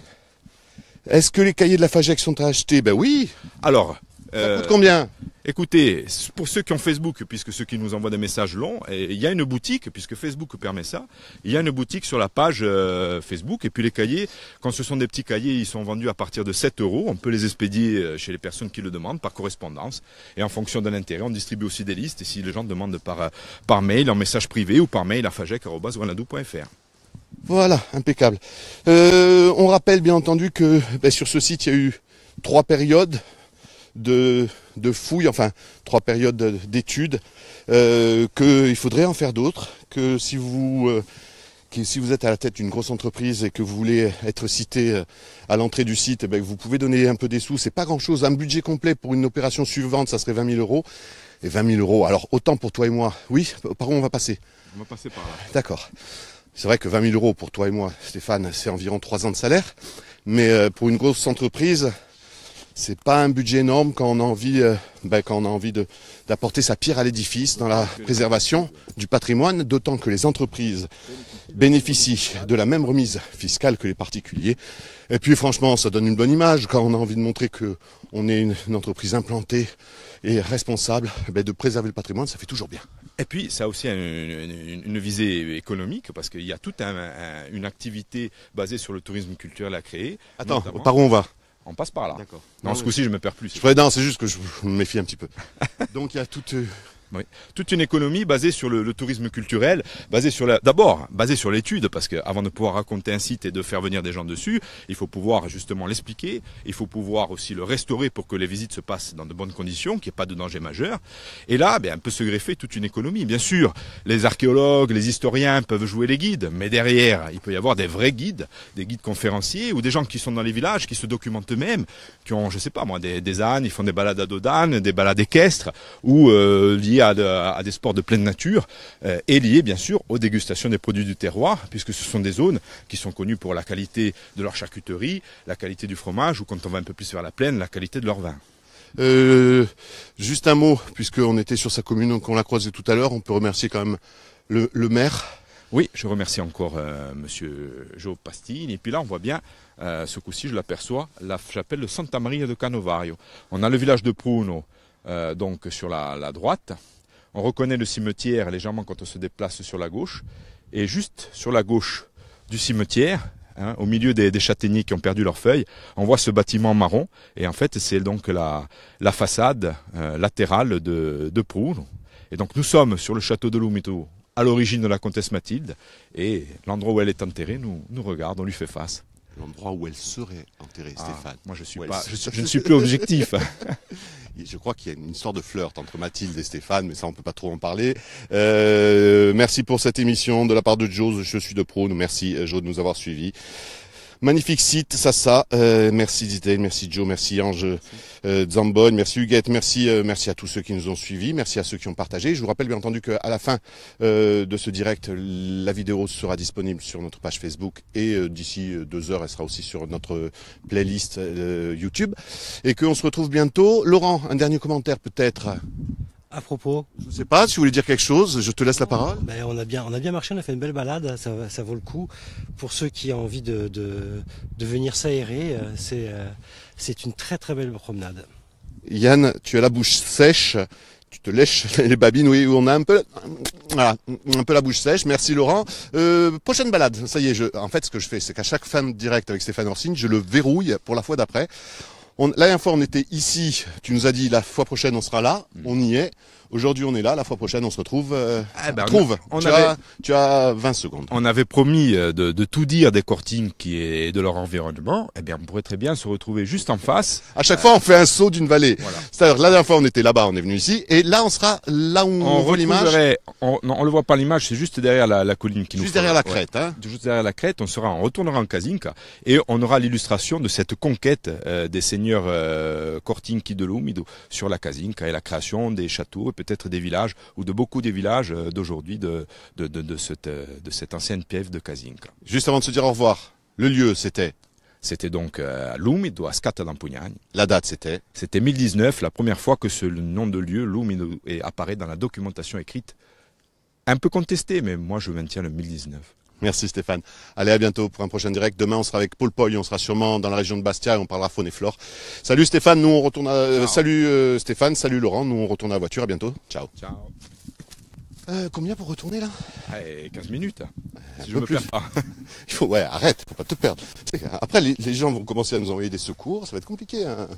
Est-ce que les cahiers de la FAGEC sont à acheter? Ben oui. Alors, ça euh... coûte combien? Écoutez, pour ceux qui ont Facebook, puisque ceux qui nous envoient des messages longs, il y a une boutique, puisque Facebook permet ça, il y a une boutique sur la page euh, Facebook, et puis les cahiers, quand ce sont des petits cahiers, ils sont vendus à partir de sept euros, on peut les expédier chez les personnes qui le demandent par correspondance, et en fonction de l'intérêt, on distribue aussi des listes, et si les gens demandent par, par mail, en message privé, ou par mail à fagec arobase wanadoo point fr. Voilà, impeccable. Euh, on rappelle bien entendu que ben, sur ce site, il y a eu trois périodes, De, de fouilles, enfin trois périodes d'études, euh, qu'il faudrait en faire d'autres, que si vous euh, que si vous êtes à la tête d'une grosse entreprise et que vous voulez être cité à l'entrée du site, eh bien, vous pouvez donner un peu des sous, c'est pas grand chose, un budget complet pour une opération suivante, ça serait vingt mille euros, et vingt mille euros, alors autant pour toi et moi, oui, par où on va passer? On va passer par là. D'accord. C'est vrai que vingt mille euros pour toi et moi, Stéphane, c'est environ trois ans de salaire, mais euh, pour une grosse entreprise, c'est pas un budget énorme quand on a envie, euh, ben, quand on a envie de, d'apporter sa pierre à l'édifice dans la préservation du patrimoine, d'autant que les entreprises bénéficient de la même remise fiscale que les particuliers. Et puis franchement, ça donne une bonne image quand on a envie de montrer que on est une, une entreprise implantée et responsable, ben, de préserver le patrimoine, ça fait toujours bien. Et puis, ça a aussi une, une, une visée économique, parce qu'il y a toute un, un, une activité basée sur le tourisme culturel à créer. Attends, notamment... par où on va ? On passe par là. D'accord. Non, non, ce oui. coup-ci, je me perds plus. Non, c'est juste que je me méfie un petit peu. Donc, il y a toute... Euh... Oui. Toute une économie basée sur le, le tourisme culturel, basée sur la, d'abord basée sur l'étude, parce que avant de pouvoir raconter un site et de faire venir des gens dessus, il faut pouvoir justement l'expliquer, il faut pouvoir aussi le restaurer pour que les visites se passent dans de bonnes conditions, qu'il n'y ait pas de danger majeur. Et là, ben, on peut se greffer toute une économie. Bien sûr, les archéologues, les historiens peuvent jouer les guides, mais derrière, il peut y avoir des vrais guides, des guides conférenciers ou des gens qui sont dans les villages, qui se documentent eux-mêmes, qui ont, je sais pas moi, des, des ânes, ils font des balades à dos d'âne, des balades équestres ou euh, liées À, de, à des sports de pleine nature euh, et liés bien sûr aux dégustations des produits du terroir, puisque ce sont des zones qui sont connues pour la qualité de leur charcuterie, la qualité du fromage, ou quand on va un peu plus vers la plaine, la qualité de leur vin. Euh, juste un mot, puisqu'on était sur sa commune, qu'on l'a croisée tout à l'heure, on peut remercier quand même le, le maire. Oui, je remercie encore euh, monsieur Jo Pastine, et puis là on voit bien, euh, ce coup-ci je l'aperçois, la chapelle de Santa Maria de Canovario. On a le village de Pruno, euh, donc sur la, la droite. On reconnaît le cimetière légèrement quand on se déplace sur la gauche. Et juste sur la gauche du cimetière, hein, au milieu des, des châtaigniers qui ont perdu leurs feuilles, on voit ce bâtiment marron. Et en fait, c'est donc la, la façade euh, latérale de, de Proul. Et donc nous sommes sur le château de Lumitu, à l'origine de la comtesse Mathilde. Et l'endroit où elle est enterrée nous, nous regarde, on lui fait face. L'endroit où elle serait enterrée, ah, Stéphane. Moi, je, suis pas, je, je ne suis plus objectif. Je crois qu'il y a une histoire de flirt entre Mathilde et Stéphane, mais ça, on ne peut pas trop en parler. Euh, merci pour cette émission. De la part de Joe, je suis de Proul. Merci, Joe, de nous avoir suivis. Magnifique site, ça, ça. Euh, merci Zitaine, merci Joe, merci Ange euh, Zambogne, merci Huguette, merci euh, merci à tous ceux qui nous ont suivis, merci à ceux qui ont partagé. Je vous rappelle bien entendu qu'à la fin euh, de ce direct, la vidéo sera disponible sur notre page Facebook et euh, d'ici deux heures, elle sera aussi sur notre playlist euh, YouTube. Et qu'on se retrouve bientôt. Laurent, un dernier commentaire peut-être à propos. Je ne sais pas, si vous voulez dire quelque chose, je te laisse la parole. Ben, on a bien, on a bien marché, on a fait une belle balade, ça, ça vaut le coup. Pour ceux qui ont envie de, de, de venir s'aérer, c'est, c'est une très très belle promenade. Yann, tu as la bouche sèche, tu te lèches les babines, oui, on a un peu, voilà, un peu la bouche sèche. Merci Laurent. Euh, prochaine balade, ça y est, je, en fait ce que je fais, c'est qu'à chaque fin de direct avec Stéphane Orsini, je le verrouille pour la fois d'après. On, la dernière fois on était ici, tu nous as dit la fois prochaine on sera là, mmh. On y est, aujourd'hui on est là, la fois prochaine on se retrouve, euh, ah ben trouve, on tu, avait, as, tu as vingt secondes. On avait promis de, de tout dire des Cortines qui est de leur environnement, eh bien on pourrait très bien se retrouver juste en face. À chaque euh, fois on fait un saut d'une vallée, voilà. C'est-à-dire la dernière fois on était là-bas, on est venu ici, et là on sera là où on, on voit l'image. On, non, on le voit pas l'image, c'est juste derrière la, la colline qui juste nous Juste derrière la crête. Ouais, hein. Juste derrière la crête, on, sera, on retournera en Casinca, et on aura l'illustration de cette conquête euh, des seigneurs Euh, Cortinchi de l'Umido sur la Casinca et la création des châteaux et peut-être des villages ou de beaucoup des villages euh, d'aujourd'hui de, de, de, de, cette, de cette ancienne piève de Casinca. Juste avant de se dire au revoir, le lieu c'était C'était donc euh, l'Umido à Scatta d'Ampugnagnes. La date c'était C'était mille dix-neuf, la première fois que ce nom de lieu, l'Umido, apparaît dans la documentation écrite. Un peu contestée, mais moi je maintiens le mille dix-neuf. Merci Stéphane. Allez, à bientôt pour un prochain direct. Demain, on sera avec Paul Paoli. On sera sûrement dans la région de Bastia et on parlera faune et flore. Salut Stéphane, nous on retourne à... euh, Salut euh, Stéphane, salut Laurent, nous on retourne à la voiture. À bientôt. Ciao. Ciao. Euh, combien pour retourner là? Allez, quinze minutes. Si je me perds pas. Il faut, ouais, arrête, faut pas te perdre. Après, les, les gens vont commencer à nous envoyer des secours, ça va être compliqué. Hein.